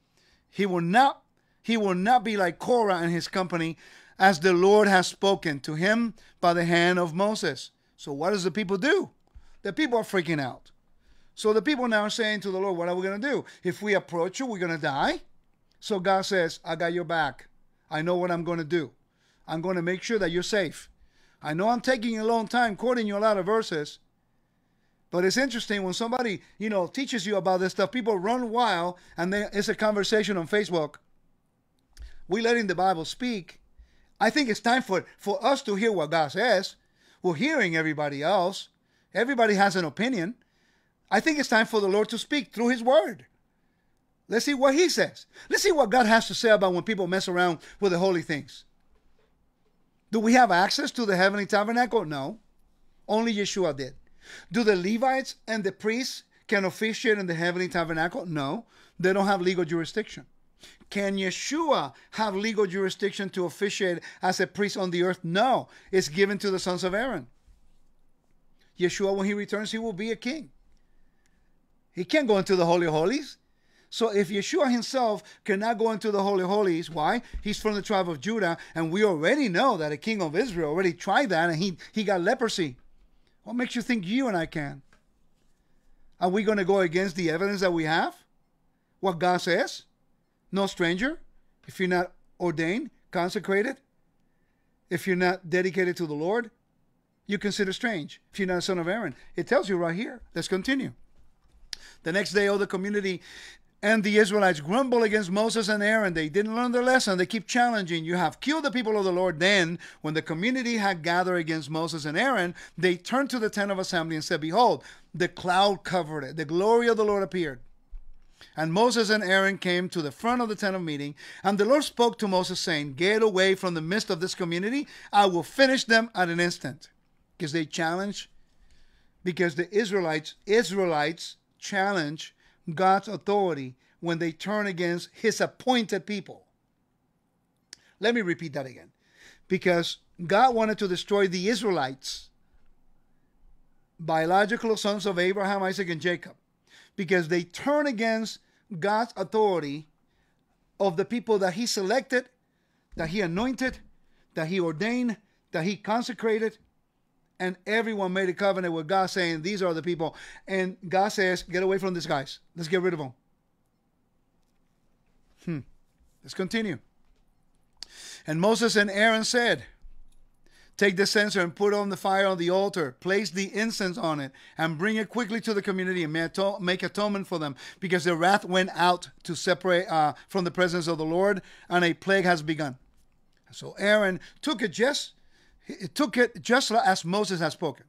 He will not He will not be like Korah and his company, as the Lord has spoken to him by the hand of Moses. So what does the people do? The people are freaking out. So the people now are saying to the Lord, what are we going to do? If we approach you, we're going to die. So God says, I got your back. I know what I'm going to do. I'm going to make sure that you're safe. I know I'm taking a long time quoting you a lot of verses, but it's interesting when somebody, you know, teaches you about this stuff, people run wild, and then it's a conversation on Facebook. We're letting the Bible speak. I think it's time for, for us to hear what God says. We're hearing everybody else. Everybody has an opinion. I think it's time for the Lord to speak through his word. Let's see what he says. Let's see what God has to say about when people mess around with the holy things. Do we have access to the heavenly tabernacle? No. Only Yeshua did. Do the Levites and the priests can officiate in the heavenly tabernacle? No. They don't have legal jurisdiction. Can Yeshua have legal jurisdiction to officiate as a priest on the earth? No. It's given to the sons of Aaron. Yeshua, when he returns, he will be a king. He can't go into the Holy of Holies. So if Yeshua himself cannot go into the Holy of Holies, why? He's from the tribe of Judah, and we already know that a king of Israel already tried that, and he, he got leprosy. What makes you think you and I can? Are we going to go against the evidence that we have? What God says? No stranger, if you're not ordained, consecrated, if you're not dedicated to the Lord, you consider strange. If you're not a son of Aaron, it tells you right here. Let's continue. The next day, all the community and the Israelites grumble against Moses and Aaron. They didn't learn their lesson. They keep challenging. You have killed the people of the Lord. Then, when the community had gathered against Moses and Aaron, they turned to the tent of assembly and said, behold, the cloud covered it. The glory of the Lord appeared. And Moses and Aaron came to the front of the tent of meeting, and the Lord spoke to Moses, saying, get away from the midst of this community. I will finish them at an instant. Because they challenge, because the Israelites, Israelites challenge God's authority when they turn against his appointed people. Let me repeat that again. Because God wanted to destroy the Israelites, biological sons of Abraham, Isaac, and Jacob, because they turn against God's authority of the people that he selected, that he anointed, that he ordained, that he consecrated. And everyone made a covenant with God saying, these are the people. And God says, get away from these guys. Let's get rid of them. Hmm. Let's continue. And Moses and Aaron said, take the censer and put on the fire on the altar. Place the incense on it and bring it quickly to the community and make atonement for them, because their wrath went out to separate uh, from the presence of the Lord, and a plague has begun. So Aaron took it just, he took it just as Moses had spoken,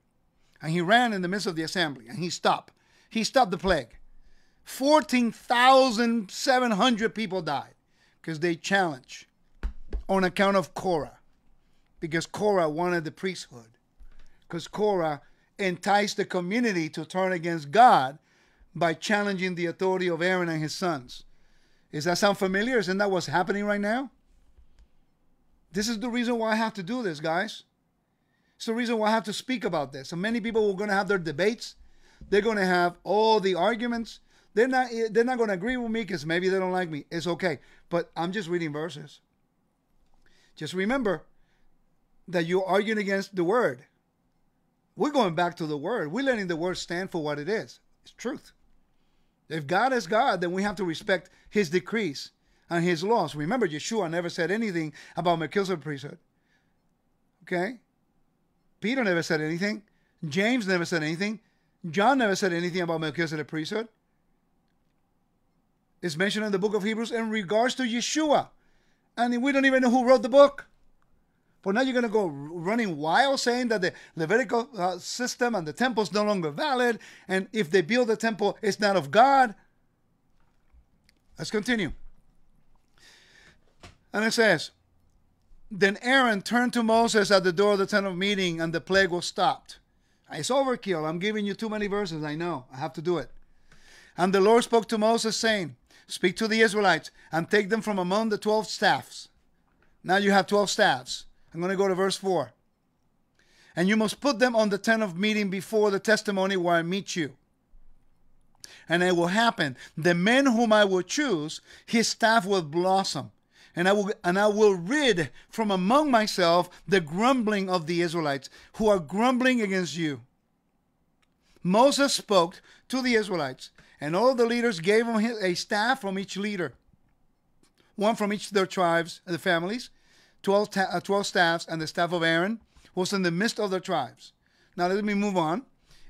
and he ran in the midst of the assembly, and he stopped. He stopped the plague. fourteen thousand seven hundred people died because they challenged on account of Korah. Because Korah wanted the priesthood. Because Korah enticed the community to turn against God by challenging the authority of Aaron and his sons. Does that sound familiar? Isn't that what's happening right now? This is the reason why I have to do this, guys. It's the reason why I have to speak about this. So many people are going to have their debates. They're going to have all the arguments. They're not, they're not going to agree with me because maybe they don't like me. It's okay. But I'm just reading verses. Just remember that you're arguing against the word. We're going back to the word. We're letting the word stand for what it is. It's truth. If God is God, then we have to respect his decrees and his laws. Remember, Yeshua never said anything about Melchizedek priesthood. Okay? Peter never said anything. James never said anything. John never said anything about Melchizedek priesthood. It's mentioned in the book of Hebrews in regards to Yeshua. And we don't even know who wrote the book. But now you're going to go running wild saying that the Levitical uh, system and the temple is no longer valid. And if they build a temple, it's not of God. Let's continue. And it says, then Aaron turned to Moses at the door of the tent of meeting, and the plague was stopped. It's overkill. I'm giving you too many verses. I know. I have to do it. And the Lord spoke to Moses, saying, speak to the Israelites and take them from among the twelve staffs. Now you have twelve staffs. I'm going to go to verse four. And you must put them on the tent of meeting before the testimony where I meet you. And it will happen, the men whom I will choose, his staff will blossom. And I will, and I will rid from among myself the grumbling of the Israelites who are grumbling against you. Moses spoke to the Israelites, and all the leaders gave him a staff from each leader, one from each of their tribes and the families, twelve, ta uh, twelve staffs, and the staff of Aaron was in the midst of their tribes. Now let me move on.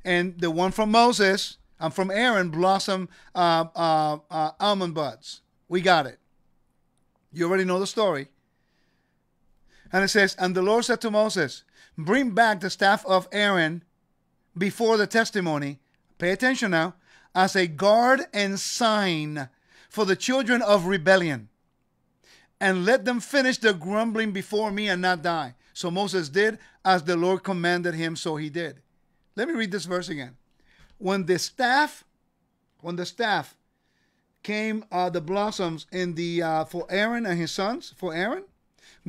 And the one from Moses and from Aaron blossom uh, uh, uh, almond buds. We got it. You already know the story. And it says, and the Lord said to Moses, bring back the staff of Aaron before the testimony. Pay attention now. As a guard and sign for the children of rebellion, and let them finish their grumbling before me and not die. So Moses did as the Lord commanded him, so he did. Let me read this verse again. When the staff, when the staff came, uh, the blossoms in the uh, for Aaron and his sons, for Aaron,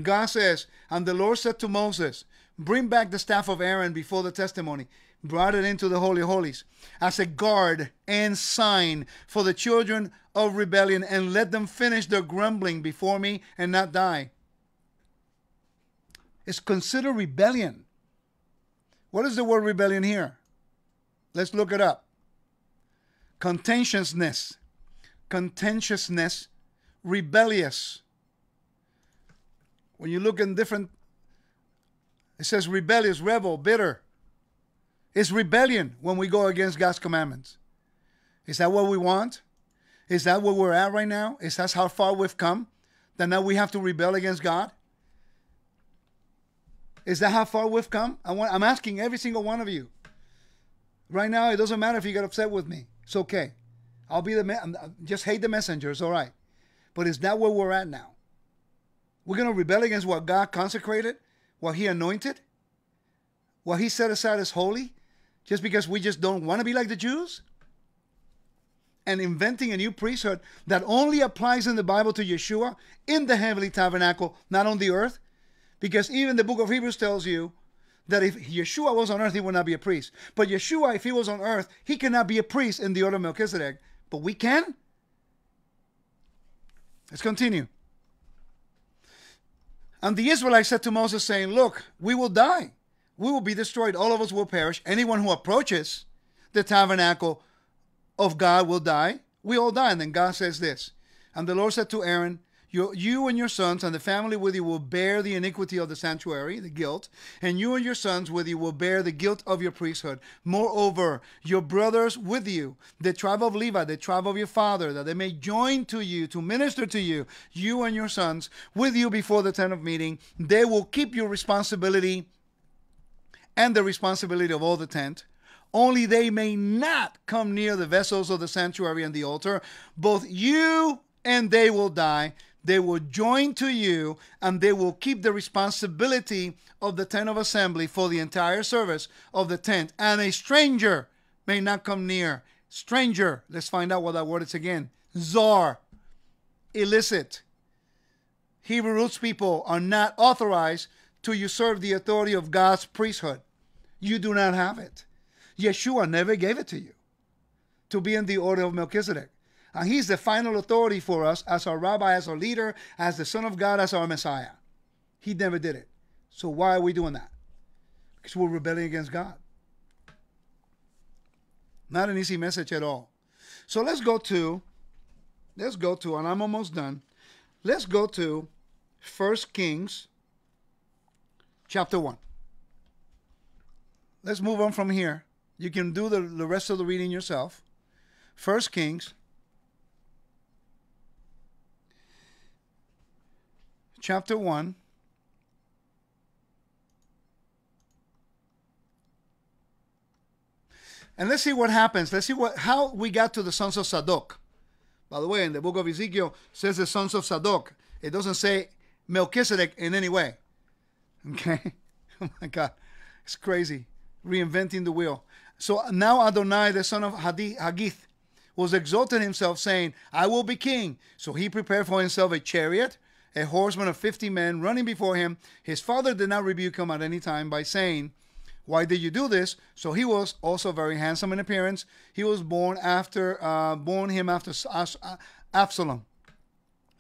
God says, and the Lord said to Moses, bring back the staff of Aaron before the testimony. Brought it into the Holy of Holies as a guard and sign for the children of rebellion, and let them finish their grumbling before me and not die. It's considered rebellion. What is the word rebellion here? Let's look it up. Contentiousness. Contentiousness. Rebellious. When you look in different, it says rebellious, rebel, bitter. It's rebellion when we go against God's commandments. Is that what we want? Is that where we're at right now? Is that how far we've come? That now we have to rebel against God? Is that how far we've come? I want, I'm asking every single one of you. Right now, it doesn't matter if you get upset with me. It's okay. I'll be the man. Just hate the messenger. It's all right. But is that where we're at now? We're going to rebel against what God consecrated, what he anointed, what he set aside as holy? Just because we just don't want to be like the Jews? And inventing a new priesthood that only applies in the Bible to Yeshua in the heavenly tabernacle, not on the earth. Because even the book of Hebrews tells you that if Yeshua was on earth, he would not be a priest. But Yeshua, if he was on earth, he cannot be a priest in the order of Melchizedek. But we can. Let's continue. And the Israelites said to Moses, saying, look, we will die. We will be destroyed. All of us will perish. Anyone who approaches the tabernacle of God will die. We all die. And then God says this. And the Lord said to Aaron, you, you and your sons and the family with you will bear the iniquity of the sanctuary, the guilt. And you and your sons with you will bear the guilt of your priesthood. Moreover, your brothers with you, the tribe of Levi, the tribe of your father, that they may join to you to minister to you, you and your sons with you before the tent of meeting. They will keep your responsibility and the responsibility of all the tent. Only they may not come near the vessels of the sanctuary and the altar. Both you and they will die. They will join to you, and they will keep the responsibility of the tent of assembly for the entire service of the tent. And a stranger may not come near. Stranger. Let's find out what that word is again. Zar. Illicit. Hebrew roots people are not authorized to usurp the authority of God's priesthood. You do not have it. Yeshua never gave it to you to be in the order of Melchizedek. And he's the final authority for us as our rabbi, as our leader, as the Son of God, as our Messiah. He never did it. So why are we doing that? Because we're rebelling against God. Not an easy message at all. So let's go to, let's go to, and I'm almost done. Let's go to First Kings chapter one. Let's move on from here. You can do the, the rest of the reading yourself. First Kings chapter one. And let's see what happens. Let's see what how we got to the sons of Zadok. By the way, in the book of Ezekiel, it says the sons of Zadok. It doesn't say Melchizedek in any way. Okay? Oh, my God. It's crazy. Reinventing the wheel. So now Adonai, the son of Haggith, was exalted himself, saying, I will be king. So he prepared for himself a chariot, a horseman of fifty men running before him. His father did not rebuke him at any time by saying, why did you do this? So he was also very handsome in appearance. He was born after, uh, born him after Absalom.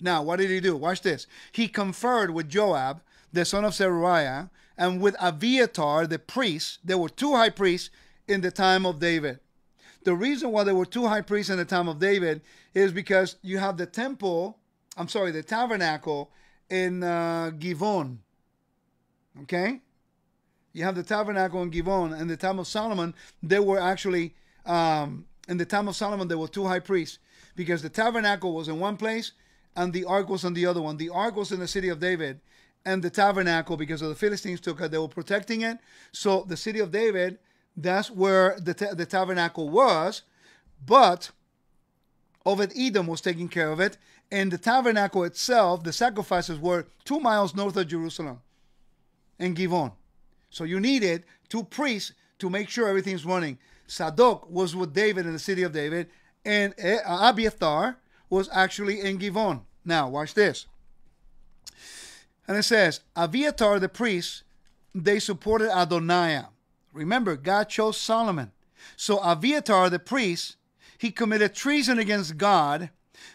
Now, what did he do? Watch this. He conferred with Joab, the son of Zeruiah, and with Abiathar, the priest. There were two high priests in the time of David. The reason why there were two high priests in the time of David is because you have the temple, I'm sorry, the tabernacle in uh, Givon. Okay? You have the tabernacle in Givon. In the time of Solomon, there were actually, um, in the time of Solomon, there were two high priests, because the tabernacle was in one place and the ark was in the other one. The ark was in the city of David, and the tabernacle, because of the Philistines took it, they were protecting it. So the city of David, that's where the, ta the tabernacle was, but Obed-Edom was taking care of it. And the tabernacle itself, the sacrifices were two miles north of Jerusalem in Givon. So you needed two priests to make sure everything's running. Zadok was with David in the city of David, and Abiathar was actually in Givon. Now, watch this. And it says, Abiathar, the priest, they supported Adonijah. Remember, God chose Solomon. So Abiathar, the priest, he committed treason against God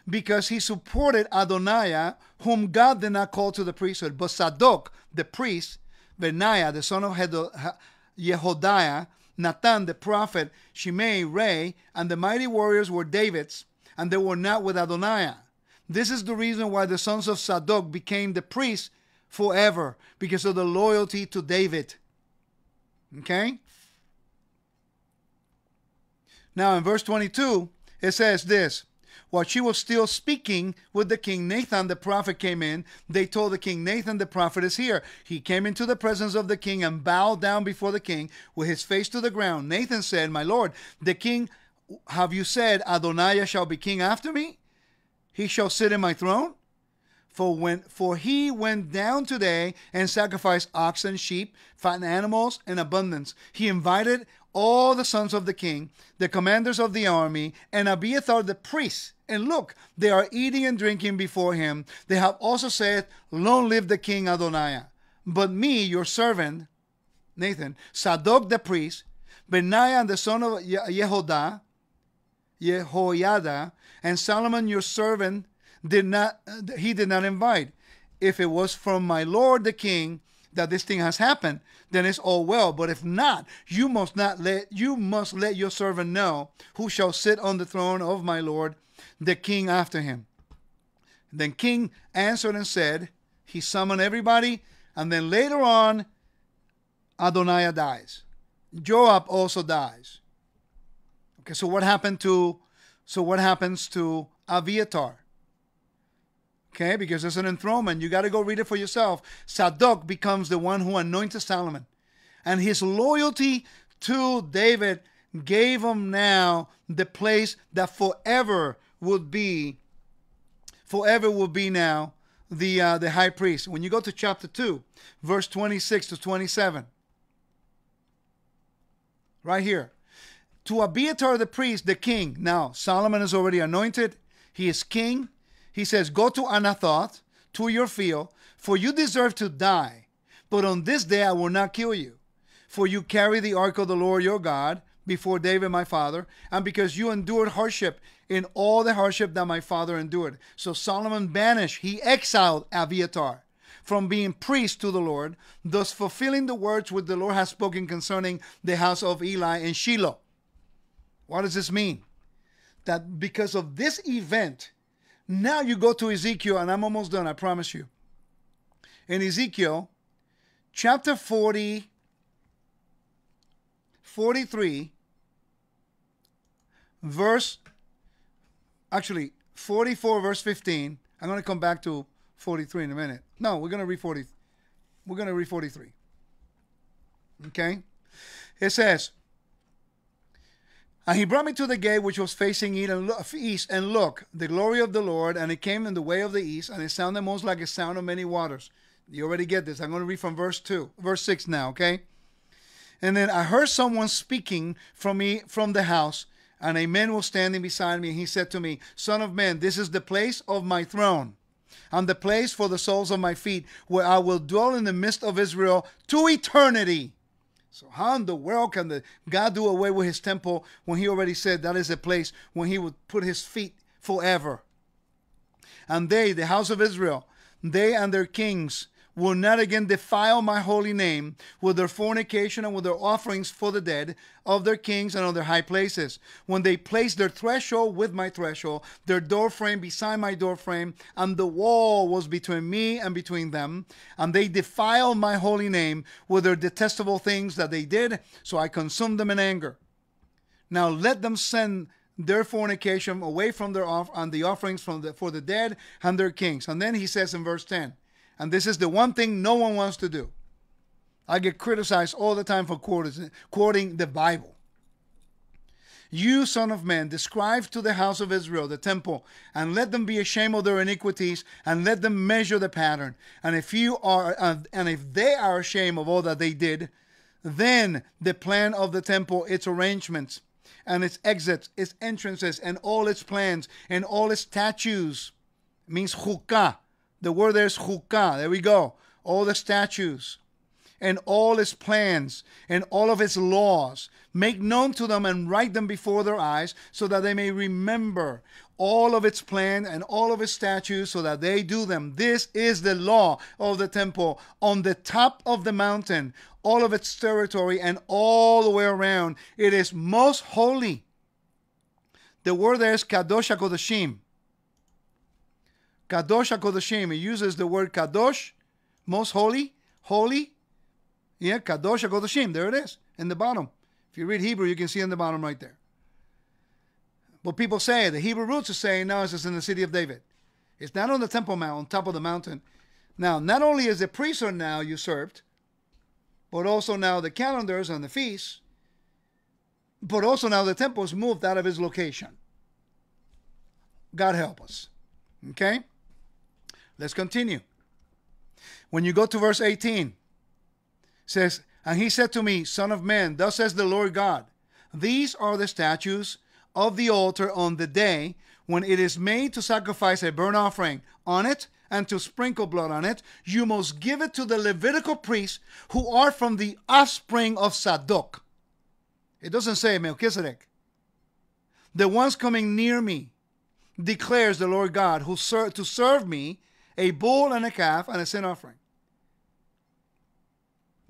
because he supported Adonijah, whom God did not call to the priesthood. But Zadok, the priest, Benaiah, the son of Yehodiah, Nathan, the prophet, Shimei, Rei, and the mighty warriors were David's, and they were not with Adonijah. This is the reason why the sons of Zadok became the priests forever, because of the loyalty to David. Okay? Now in verse twenty-two, it says this. While she was still speaking with the king, Nathan the prophet came in. They told the king, Nathan the prophet is here. He came into the presence of the king and bowed down before the king with his face to the ground. Nathan said, my lord, the king, have you said, Adonijah shall be king after me? He shall sit in my throne? For, when, for he went down today and sacrificed oxen, sheep, fattened animals in abundance. He invited all the sons of the king, the commanders of the army, and Abiathar the priest. And look, they are eating and drinking before him. They have also said, long live the king Adonijah. But me, your servant, Nathan, Zadok the priest, Benaiah the son of Yehodah, Yehoiada, and Solomon your servant, did not, he did not invite. If it was from my lord the king that this thing has happened, then it's all well. But if not, you must not let you must let your servant know who shall sit on the throne of my lord the king after him. Then king answered and said, he summoned everybody, and then later on Adonijah dies. Joab also dies. Okay, so what happened to so what happens to Abiathar? Okay, because there's an enthronement. You got to go read it for yourself. Zadok becomes the one who anointed Solomon. And his loyalty to David gave him now the place that forever would be, forever will be now the, uh, the high priest. When you go to chapter two, verse twenty-six to twenty-seven, right here. To Abiathar the priest, the king. Now, Solomon is already anointed. He is king. He says, go to Anathoth, to your field, for you deserve to die. But on this day I will not kill you. For you carry the ark of the Lord your God before David my father, and because you endured hardship in all the hardship that my father endured. So Solomon banished, he exiled Abiathar from being priest to the Lord, thus fulfilling the words which the Lord has spoken concerning the house of Eli and Shiloh. What does this mean? That because of this event, now you go to Ezekiel, and I'm almost done, I promise you. In Ezekiel, chapter forty, forty-three, verse, actually, forty-four, verse fifteen. I'm going to come back to forty-three in a minute. No, we're going to read forty. We're going to read forty-three. Okay? It says, and he brought me to the gate which was facing east, and look, the glory of the Lord, and it came in the way of the east, and it sounded most like a sound of many waters. You already get this. I'm going to read from verse two, verse six now, okay? And then I heard someone speaking from me from the house, and a man was standing beside me, and he said to me, Son of man, this is the place of my throne, and the place for the soles of my feet, where I will dwell in the midst of Israel to eternity. So how in the world can the God do away with his temple when he already said that is a place when he would put his feet forever? And they, the house of Israel, they and their kings will not again defile my holy name with their fornication and with their offerings for the dead of their kings and of their high places. When they place their threshold with my threshold, their doorframe beside my doorframe, and the wall was between me and between them, and they defile my holy name with their detestable things that they did, so I consumed them in anger. Now let them send their fornication away from their off and the offerings from the, for the dead and their kings. And then he says in verse ten, and this is the one thing no one wants to do. I get criticized all the time for quoting the Bible. You, son of man, describe to the house of Israel, the temple, and let them be ashamed of their iniquities, and let them measure the pattern. And if you are, uh, and if they are ashamed of all that they did, then the plan of the temple, its arrangements, and its exits, its entrances, and all its plans, and all its statues, means chukah. The word there is chukah. There we go. All the statues and all his plans and all of his laws, make known to them and write them before their eyes, so that they may remember all of its plan and all of his statutes, so that they do them. This is the law of the temple on the top of the mountain, all of its territory and all the way around. It is most holy. The word there is kadosh hakodashim. Kadosh HaKodashim. It uses the word Kadosh, most holy, holy. Yeah, Kadosh HaKodashim. There it is, in the bottom. If you read Hebrew, you can see in the bottom right there. But people say, the Hebrew roots are saying, no, it's just in the city of David. It's not on the Temple Mount, on top of the mountain. Now, not only is the priests are now usurped, but also now the calendars and the feasts, but also now the temple is moved out of its location. God help us. Okay? Let's continue. When you go to verse eighteen, it says, and he said to me, Son of man, thus says the Lord God, these are the statutes of the altar on the day when it is made to sacrifice a burnt offering on it and to sprinkle blood on it. You must give it to the Levitical priests who are from the offspring of Zadok. It doesn't say Melchizedek. The ones coming near me, declares the Lord God, who serve to serve me a bull and a calf and a sin offering.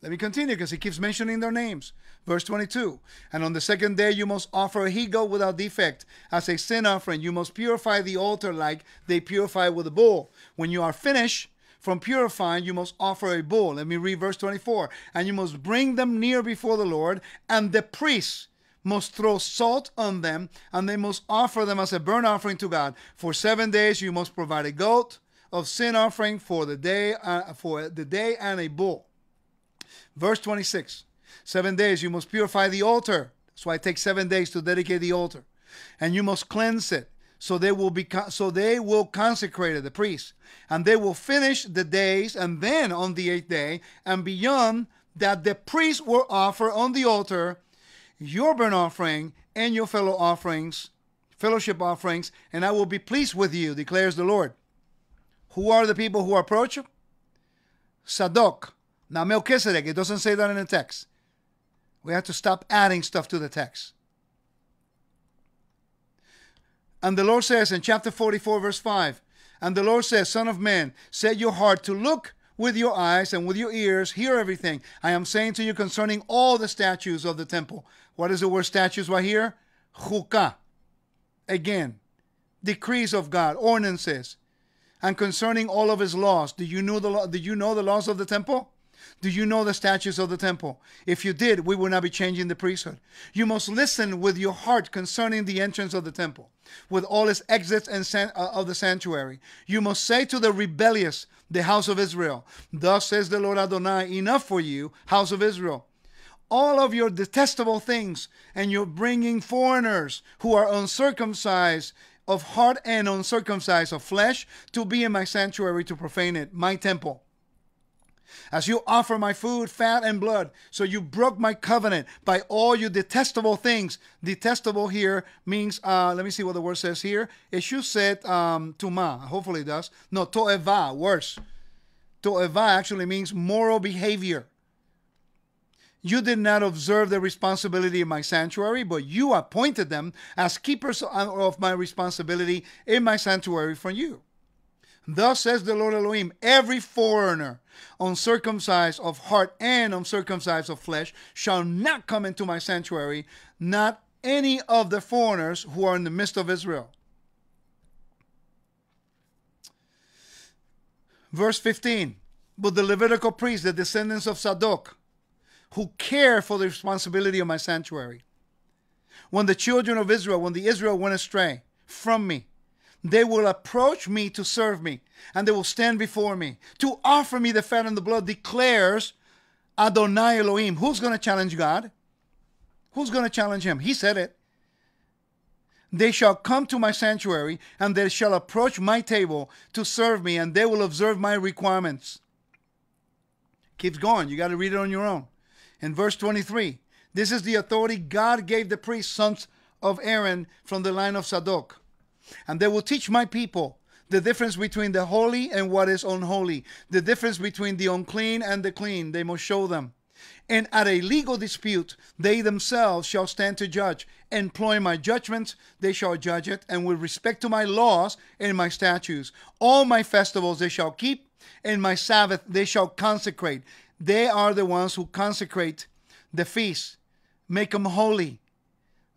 Let me continue, because he keeps mentioning their names. Verse twenty-two, and on the second day you must offer a he goat without defect as a sin offering. You must purify the altar like they purify with a bull. When you are finished from purifying, you must offer a bull. Let me read verse twenty-four, and you must bring them near before the Lord, and the priests must throw salt on them, and they must offer them as a burnt offering to God. For seven days you must provide a goat of sin offering for the day, uh, for the day and a bull. Verse twenty-six, seven days you must purify the altar. That's why it takes seven days to dedicate the altar. And you must cleanse it, so they will be so they will consecrate it, the priests. And they will finish the days, and then on the eighth day, and beyond that the priests will offer on the altar your burnt offering and your fellow offerings, fellowship offerings, and I will be pleased with you, declares the Lord. Who are the people who approach him? Zadok. Now Melchizedek, it doesn't say that in the text. We have to stop adding stuff to the text. And the Lord says in chapter forty-four, verse five, and the Lord says, Son of man, set your heart to look with your eyes and with your ears, hear everything I am saying to you concerning all the statues of the temple. What is the word statues right here? Chukah. Again, decrees of God, ordinances, and concerning all of his laws. Do you know the law? Do you know the laws of the temple? Do you know the statutes of the temple? If you did, we would not be changing the priesthood. You must listen with your heart concerning the entrance of the temple, with all its exits and san uh, of the sanctuary. You must say to the rebellious, the house of Israel, thus says the Lord Adonai, enough for you, house of Israel. All of your detestable things, and you're bringing foreigners who are uncircumcised of heart and uncircumcised of flesh to be in my sanctuary to profane it, my temple. As you offer my food, fat, and blood, so you broke my covenant by all your detestable things. Detestable here means, uh, let me see what the word says here. It should say um, tumah, hopefully it does. No, to'eva, worse. To'eva actually means moral behavior. You did not observe the responsibility of my sanctuary, but you appointed them as keepers of my responsibility in my sanctuary from you. Thus says the Lord Elohim, every foreigner, uncircumcised of heart and uncircumcised of flesh, shall not come into my sanctuary, not any of the foreigners who are in the midst of Israel. Verse fifteen, but the Levitical priests, the descendants of Zadok, who care for the responsibility of my sanctuary, when the children of Israel, when the Israel went astray from me, they will approach me to serve me, and they will stand before me to offer me the fat and the blood, declares Adonai Elohim. Who's going to challenge God? Who's going to challenge him? He said it. They shall come to my sanctuary, and they shall approach my table to serve me, and they will observe my requirements. Keeps going. You got to read it on your own. In verse twenty-three, this is the authority God gave the priests, sons of Aaron, from the line of Zadok. And they will teach my people the difference between the holy and what is unholy, the difference between the unclean and the clean. They must show them. And at a legal dispute, they themselves shall stand to judge. Employing my judgments, they shall judge it. And with respect to my laws and my statutes, all my festivals they shall keep, and my Sabbath they shall consecrate. They are the ones who consecrate the feasts, make them holy.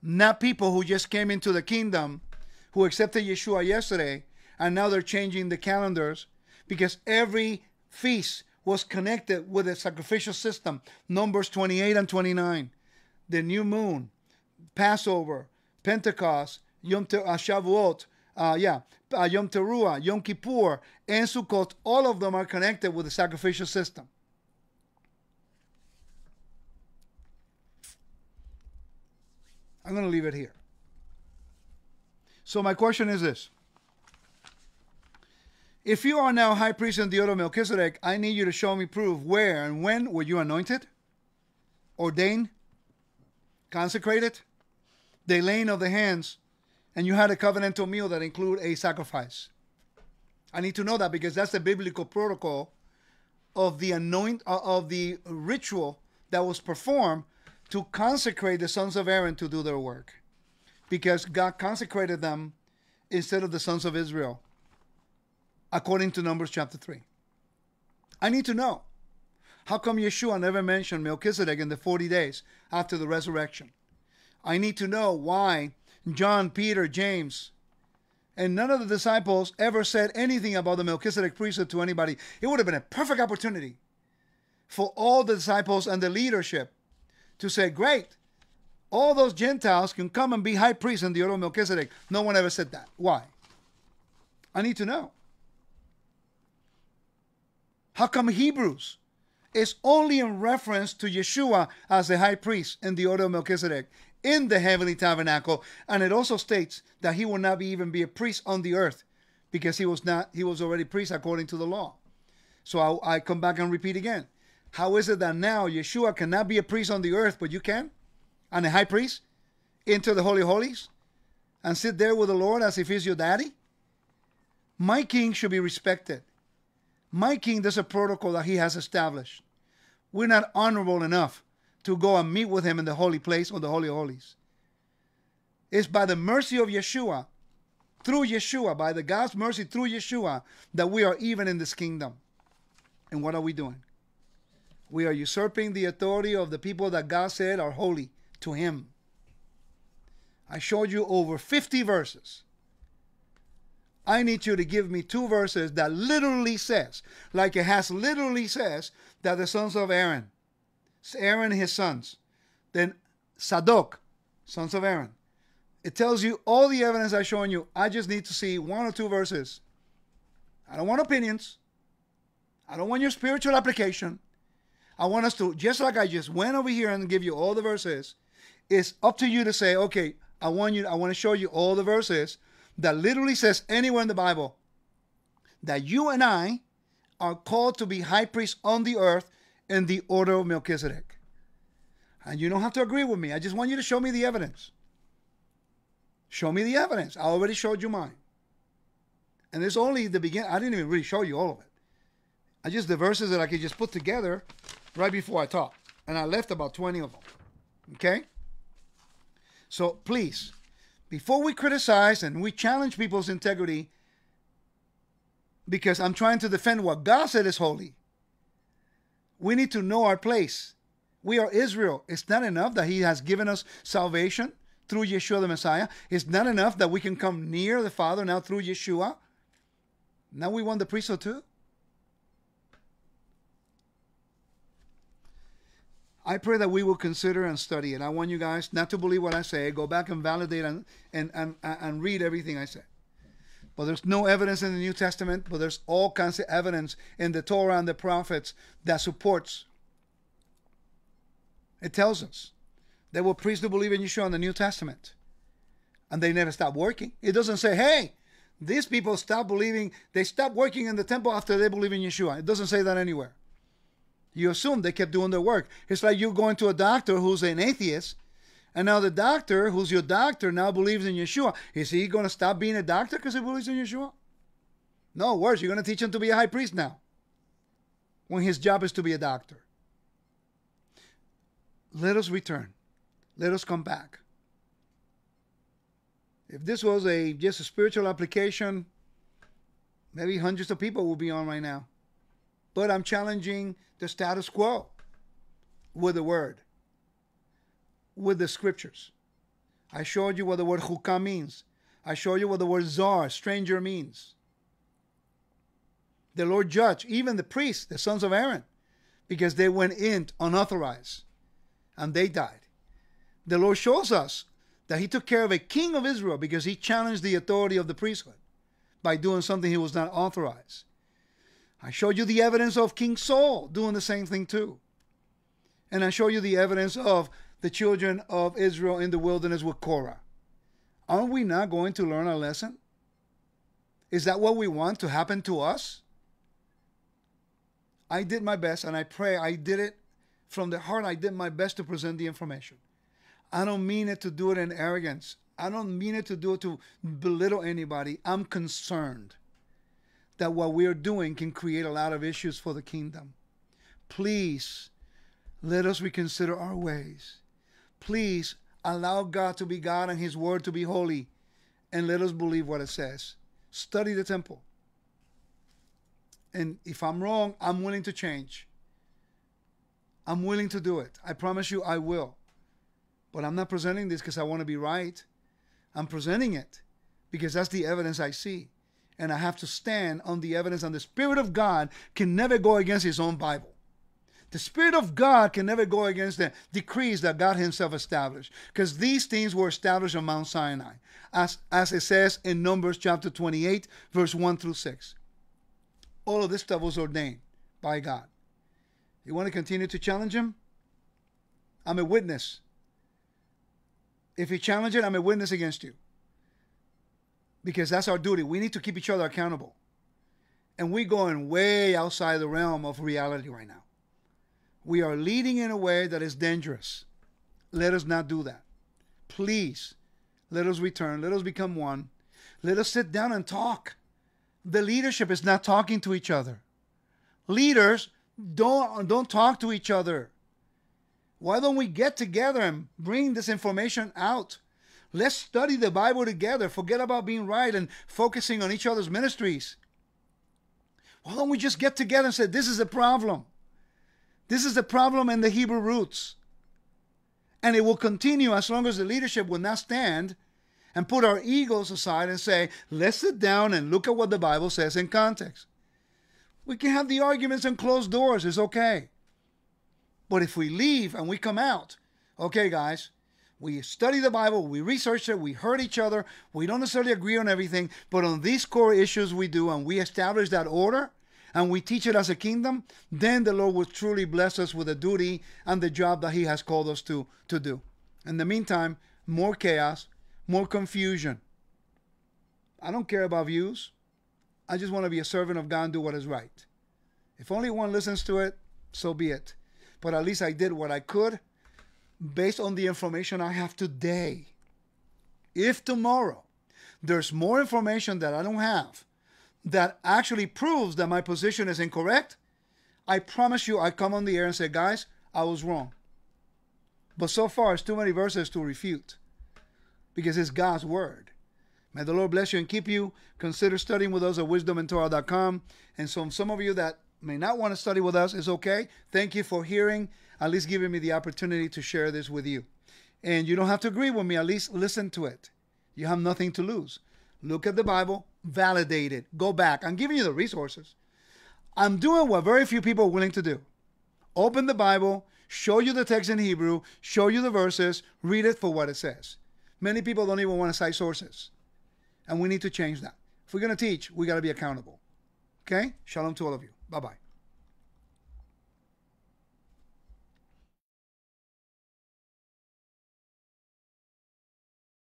Not people who just came into the kingdom, who accepted Yeshua yesterday, and now they're changing the calendars, because every feast was connected with a sacrificial system. Numbers twenty-eight and twenty-nine. The new moon, Passover, Pentecost, Yom Te- uh, Shavuot, uh, yeah, uh, Yom Teruah, Yom Kippur, and Sukkot, all of them are connected with the sacrificial system. I'm going to leave it here. So my question is this. If you are now high priest in the order of Melchizedek, I need you to show me proof where and when were you anointed, ordained, consecrated, the laying of the hands, and you had a covenantal meal that included a sacrifice. I need to know that, because that's the biblical protocol of the anoint uh, of the ritual that was performed to consecrate the sons of Aaron to do their work. Because God consecrated them instead of the sons of Israel, according to Numbers chapter three. I need to know, how come Yeshua never mentioned Melchizedek in the forty days after the resurrection? I need to know why John, Peter, James, and none of the disciples ever said anything about the Melchizedek priesthood to anybody. It would have been a perfect opportunity for all the disciples and the leadership to say, great, all those Gentiles can come and be high priests in the order of Melchizedek. No one ever said that. Why? I need to know. How come Hebrews is only in reference to Yeshua as the high priest in the order of Melchizedek in the heavenly tabernacle? And it also states that he will not be even be a priest on the earth, because he was not, he was already priest according to the law. So I, I come back and repeat again. How is it that now Yeshua cannot be a priest on the earth, but you can? And a high priest into the Holy of Holies and sit there with the Lord as if he's your daddy? My king should be respected. My king, there's a protocol that he has established. We're not honorable enough to go and meet with him in the holy place or the Holy of Holies. It's by the mercy of Yeshua through Yeshua, by the God's mercy through Yeshua, that we are even in this kingdom. And what are we doing? We are usurping the authority of the people that God said are holy to him. I showed you over fifty verses. I need you to give me two verses that literally says, like it has literally says, that the sons of Aaron, Aaron and his sons, then Zadok, sons of Aaron. It tells you all the evidence I've shown you. I just need to see one or two verses. I don't want opinions. I don't want your spiritual application. I want us to, just like I just went over here and give you all the verses, it's up to you to say, okay, I want you, I want to show you all the verses that literally says anywhere in the Bible that you and I are called to be high priests on the earth in the order of Melchizedek. And you don't have to agree with me. I just want you to show me the evidence. Show me the evidence. I already showed you mine. And it's only the beginning. I didn't even really show you all of it. I just, the verses that I could just put together right before I talk. And I left about twenty of them. Okay? So please, before we criticize and we challenge people's integrity, because I'm trying to defend what God said is holy, we need to know our place. We are Israel. It's not enough that he has given us salvation through Yeshua the Messiah. It's not enough that we can come near the Father now through Yeshua. Now we want the priesthood too. I pray that we will consider and study it. I want you guys not to believe what I say. Go back and validate and, and, and, and read everything I said. But there's no evidence in the New Testament, but there's all kinds of evidence in the Torah and the prophets that supports. It tells us they were priests who believe in Yeshua in the New Testament. And they never stopped working. It doesn't say, hey, these people stopped believing. They stopped working in the temple after they believe in Yeshua. It doesn't say that anywhere. You assume they kept doing their work. It's like you going to a doctor who's an atheist, and now the doctor, who's your doctor, now believes in Yeshua. Is he going to stop being a doctor because he believes in Yeshua? No, worse, you're going to teach him to be a high priest now, when his job is to be a doctor. Let us return. Let us come back. If this was a just a spiritual application, maybe hundreds of people will be on right now. But I'm challenging the status quo with the word, with the scriptures. I showed you what the word chukah means. I showed you what the word zar, stranger, means. The Lord judged even the priests, the sons of Aaron, because they went in unauthorized and they died. The Lord shows us that he took care of a king of Israel because he challenged the authority of the priesthood by doing something he was not authorized. I showed you the evidence of King Saul doing the same thing too. And I show you the evidence of the children of Israel in the wilderness with Korah. Aren't we not going to learn our lesson? Is that what we want to happen to us? I did my best, and I pray I did it from the heart. I did my best to present the information. I don't mean it to do it in arrogance. I don't mean it to do it to belittle anybody. I'm concerned that what we are doing can create a lot of issues for the kingdom. Please, let us reconsider our ways. Please, allow God to be God and his word to be holy, and let us believe what it says. Study the temple. And if I'm wrong, I'm willing to change. I'm willing to do it. I promise you I will. But I'm not presenting this because I want to be right. I'm presenting it because that's the evidence I see. And I have to stand on the evidence. And the Spirit of God can never go against his own Bible. The Spirit of God can never go against the decrees that God himself established. Because these things were established on Mount Sinai. As, as it says in Numbers chapter twenty-eight, verse one through six. All of this stuff was ordained by God. You want to continue to challenge him? I'm a witness. If you challenge it, I'm a witness against you. Because that's our duty. We need to keep each other accountable. And we're going way outside the realm of reality right now. We are leading in a way that is dangerous. Let us not do that. Please, let us return. Let us become one. Let us sit down and talk. The leadership is not talking to each other. Leaders don't, don't talk to each other. Why don't we get together and bring this information out? Let's study the Bible together. Forget about being right and focusing on each other's ministries. Why don't we just get together and say, this is a problem. This is the problem in the Hebrew roots. And it will continue as long as the leadership will not stand and put our egos aside and say, let's sit down and look at what the Bible says in context. We can have the arguments and closed doors. It's okay. But if we leave and we come out, okay, guys, we study the Bible, we research it, we heard each other, we don't necessarily agree on everything, but on these core issues we do, and we establish that order, and we teach it as a kingdom, then the Lord will truly bless us with the duty and the job that He has called us to, to do. In the meantime, more chaos, more confusion. I don't care about views. I just want to be a servant of God and do what is right. If only one listens to it, so be it. But at least I did what I could based on the information I have today. If tomorrow there's more information that I don't have that actually proves that my position is incorrect, I promise you I come on the air and say, guys, I was wrong. But so far, it's too many verses to refute because it's God's word. May the Lord bless you and keep you. Consider studying with us at wisdom and torah dot com. And so some of you that may not want to study with us, is okay. Thank you for hearing, at least giving me the opportunity to share this with you. And you don't have to agree with me. At least listen to it. You have nothing to lose. Look at the Bible. Validate it. Go back. I'm giving you the resources. I'm doing what very few people are willing to do. Open the Bible. Show you the text in Hebrew. Show you the verses. Read it for what it says. Many people don't even want to cite sources. And we need to change that. If we're going to teach, we got to be accountable. Okay? Shalom to all of you. Bye-bye.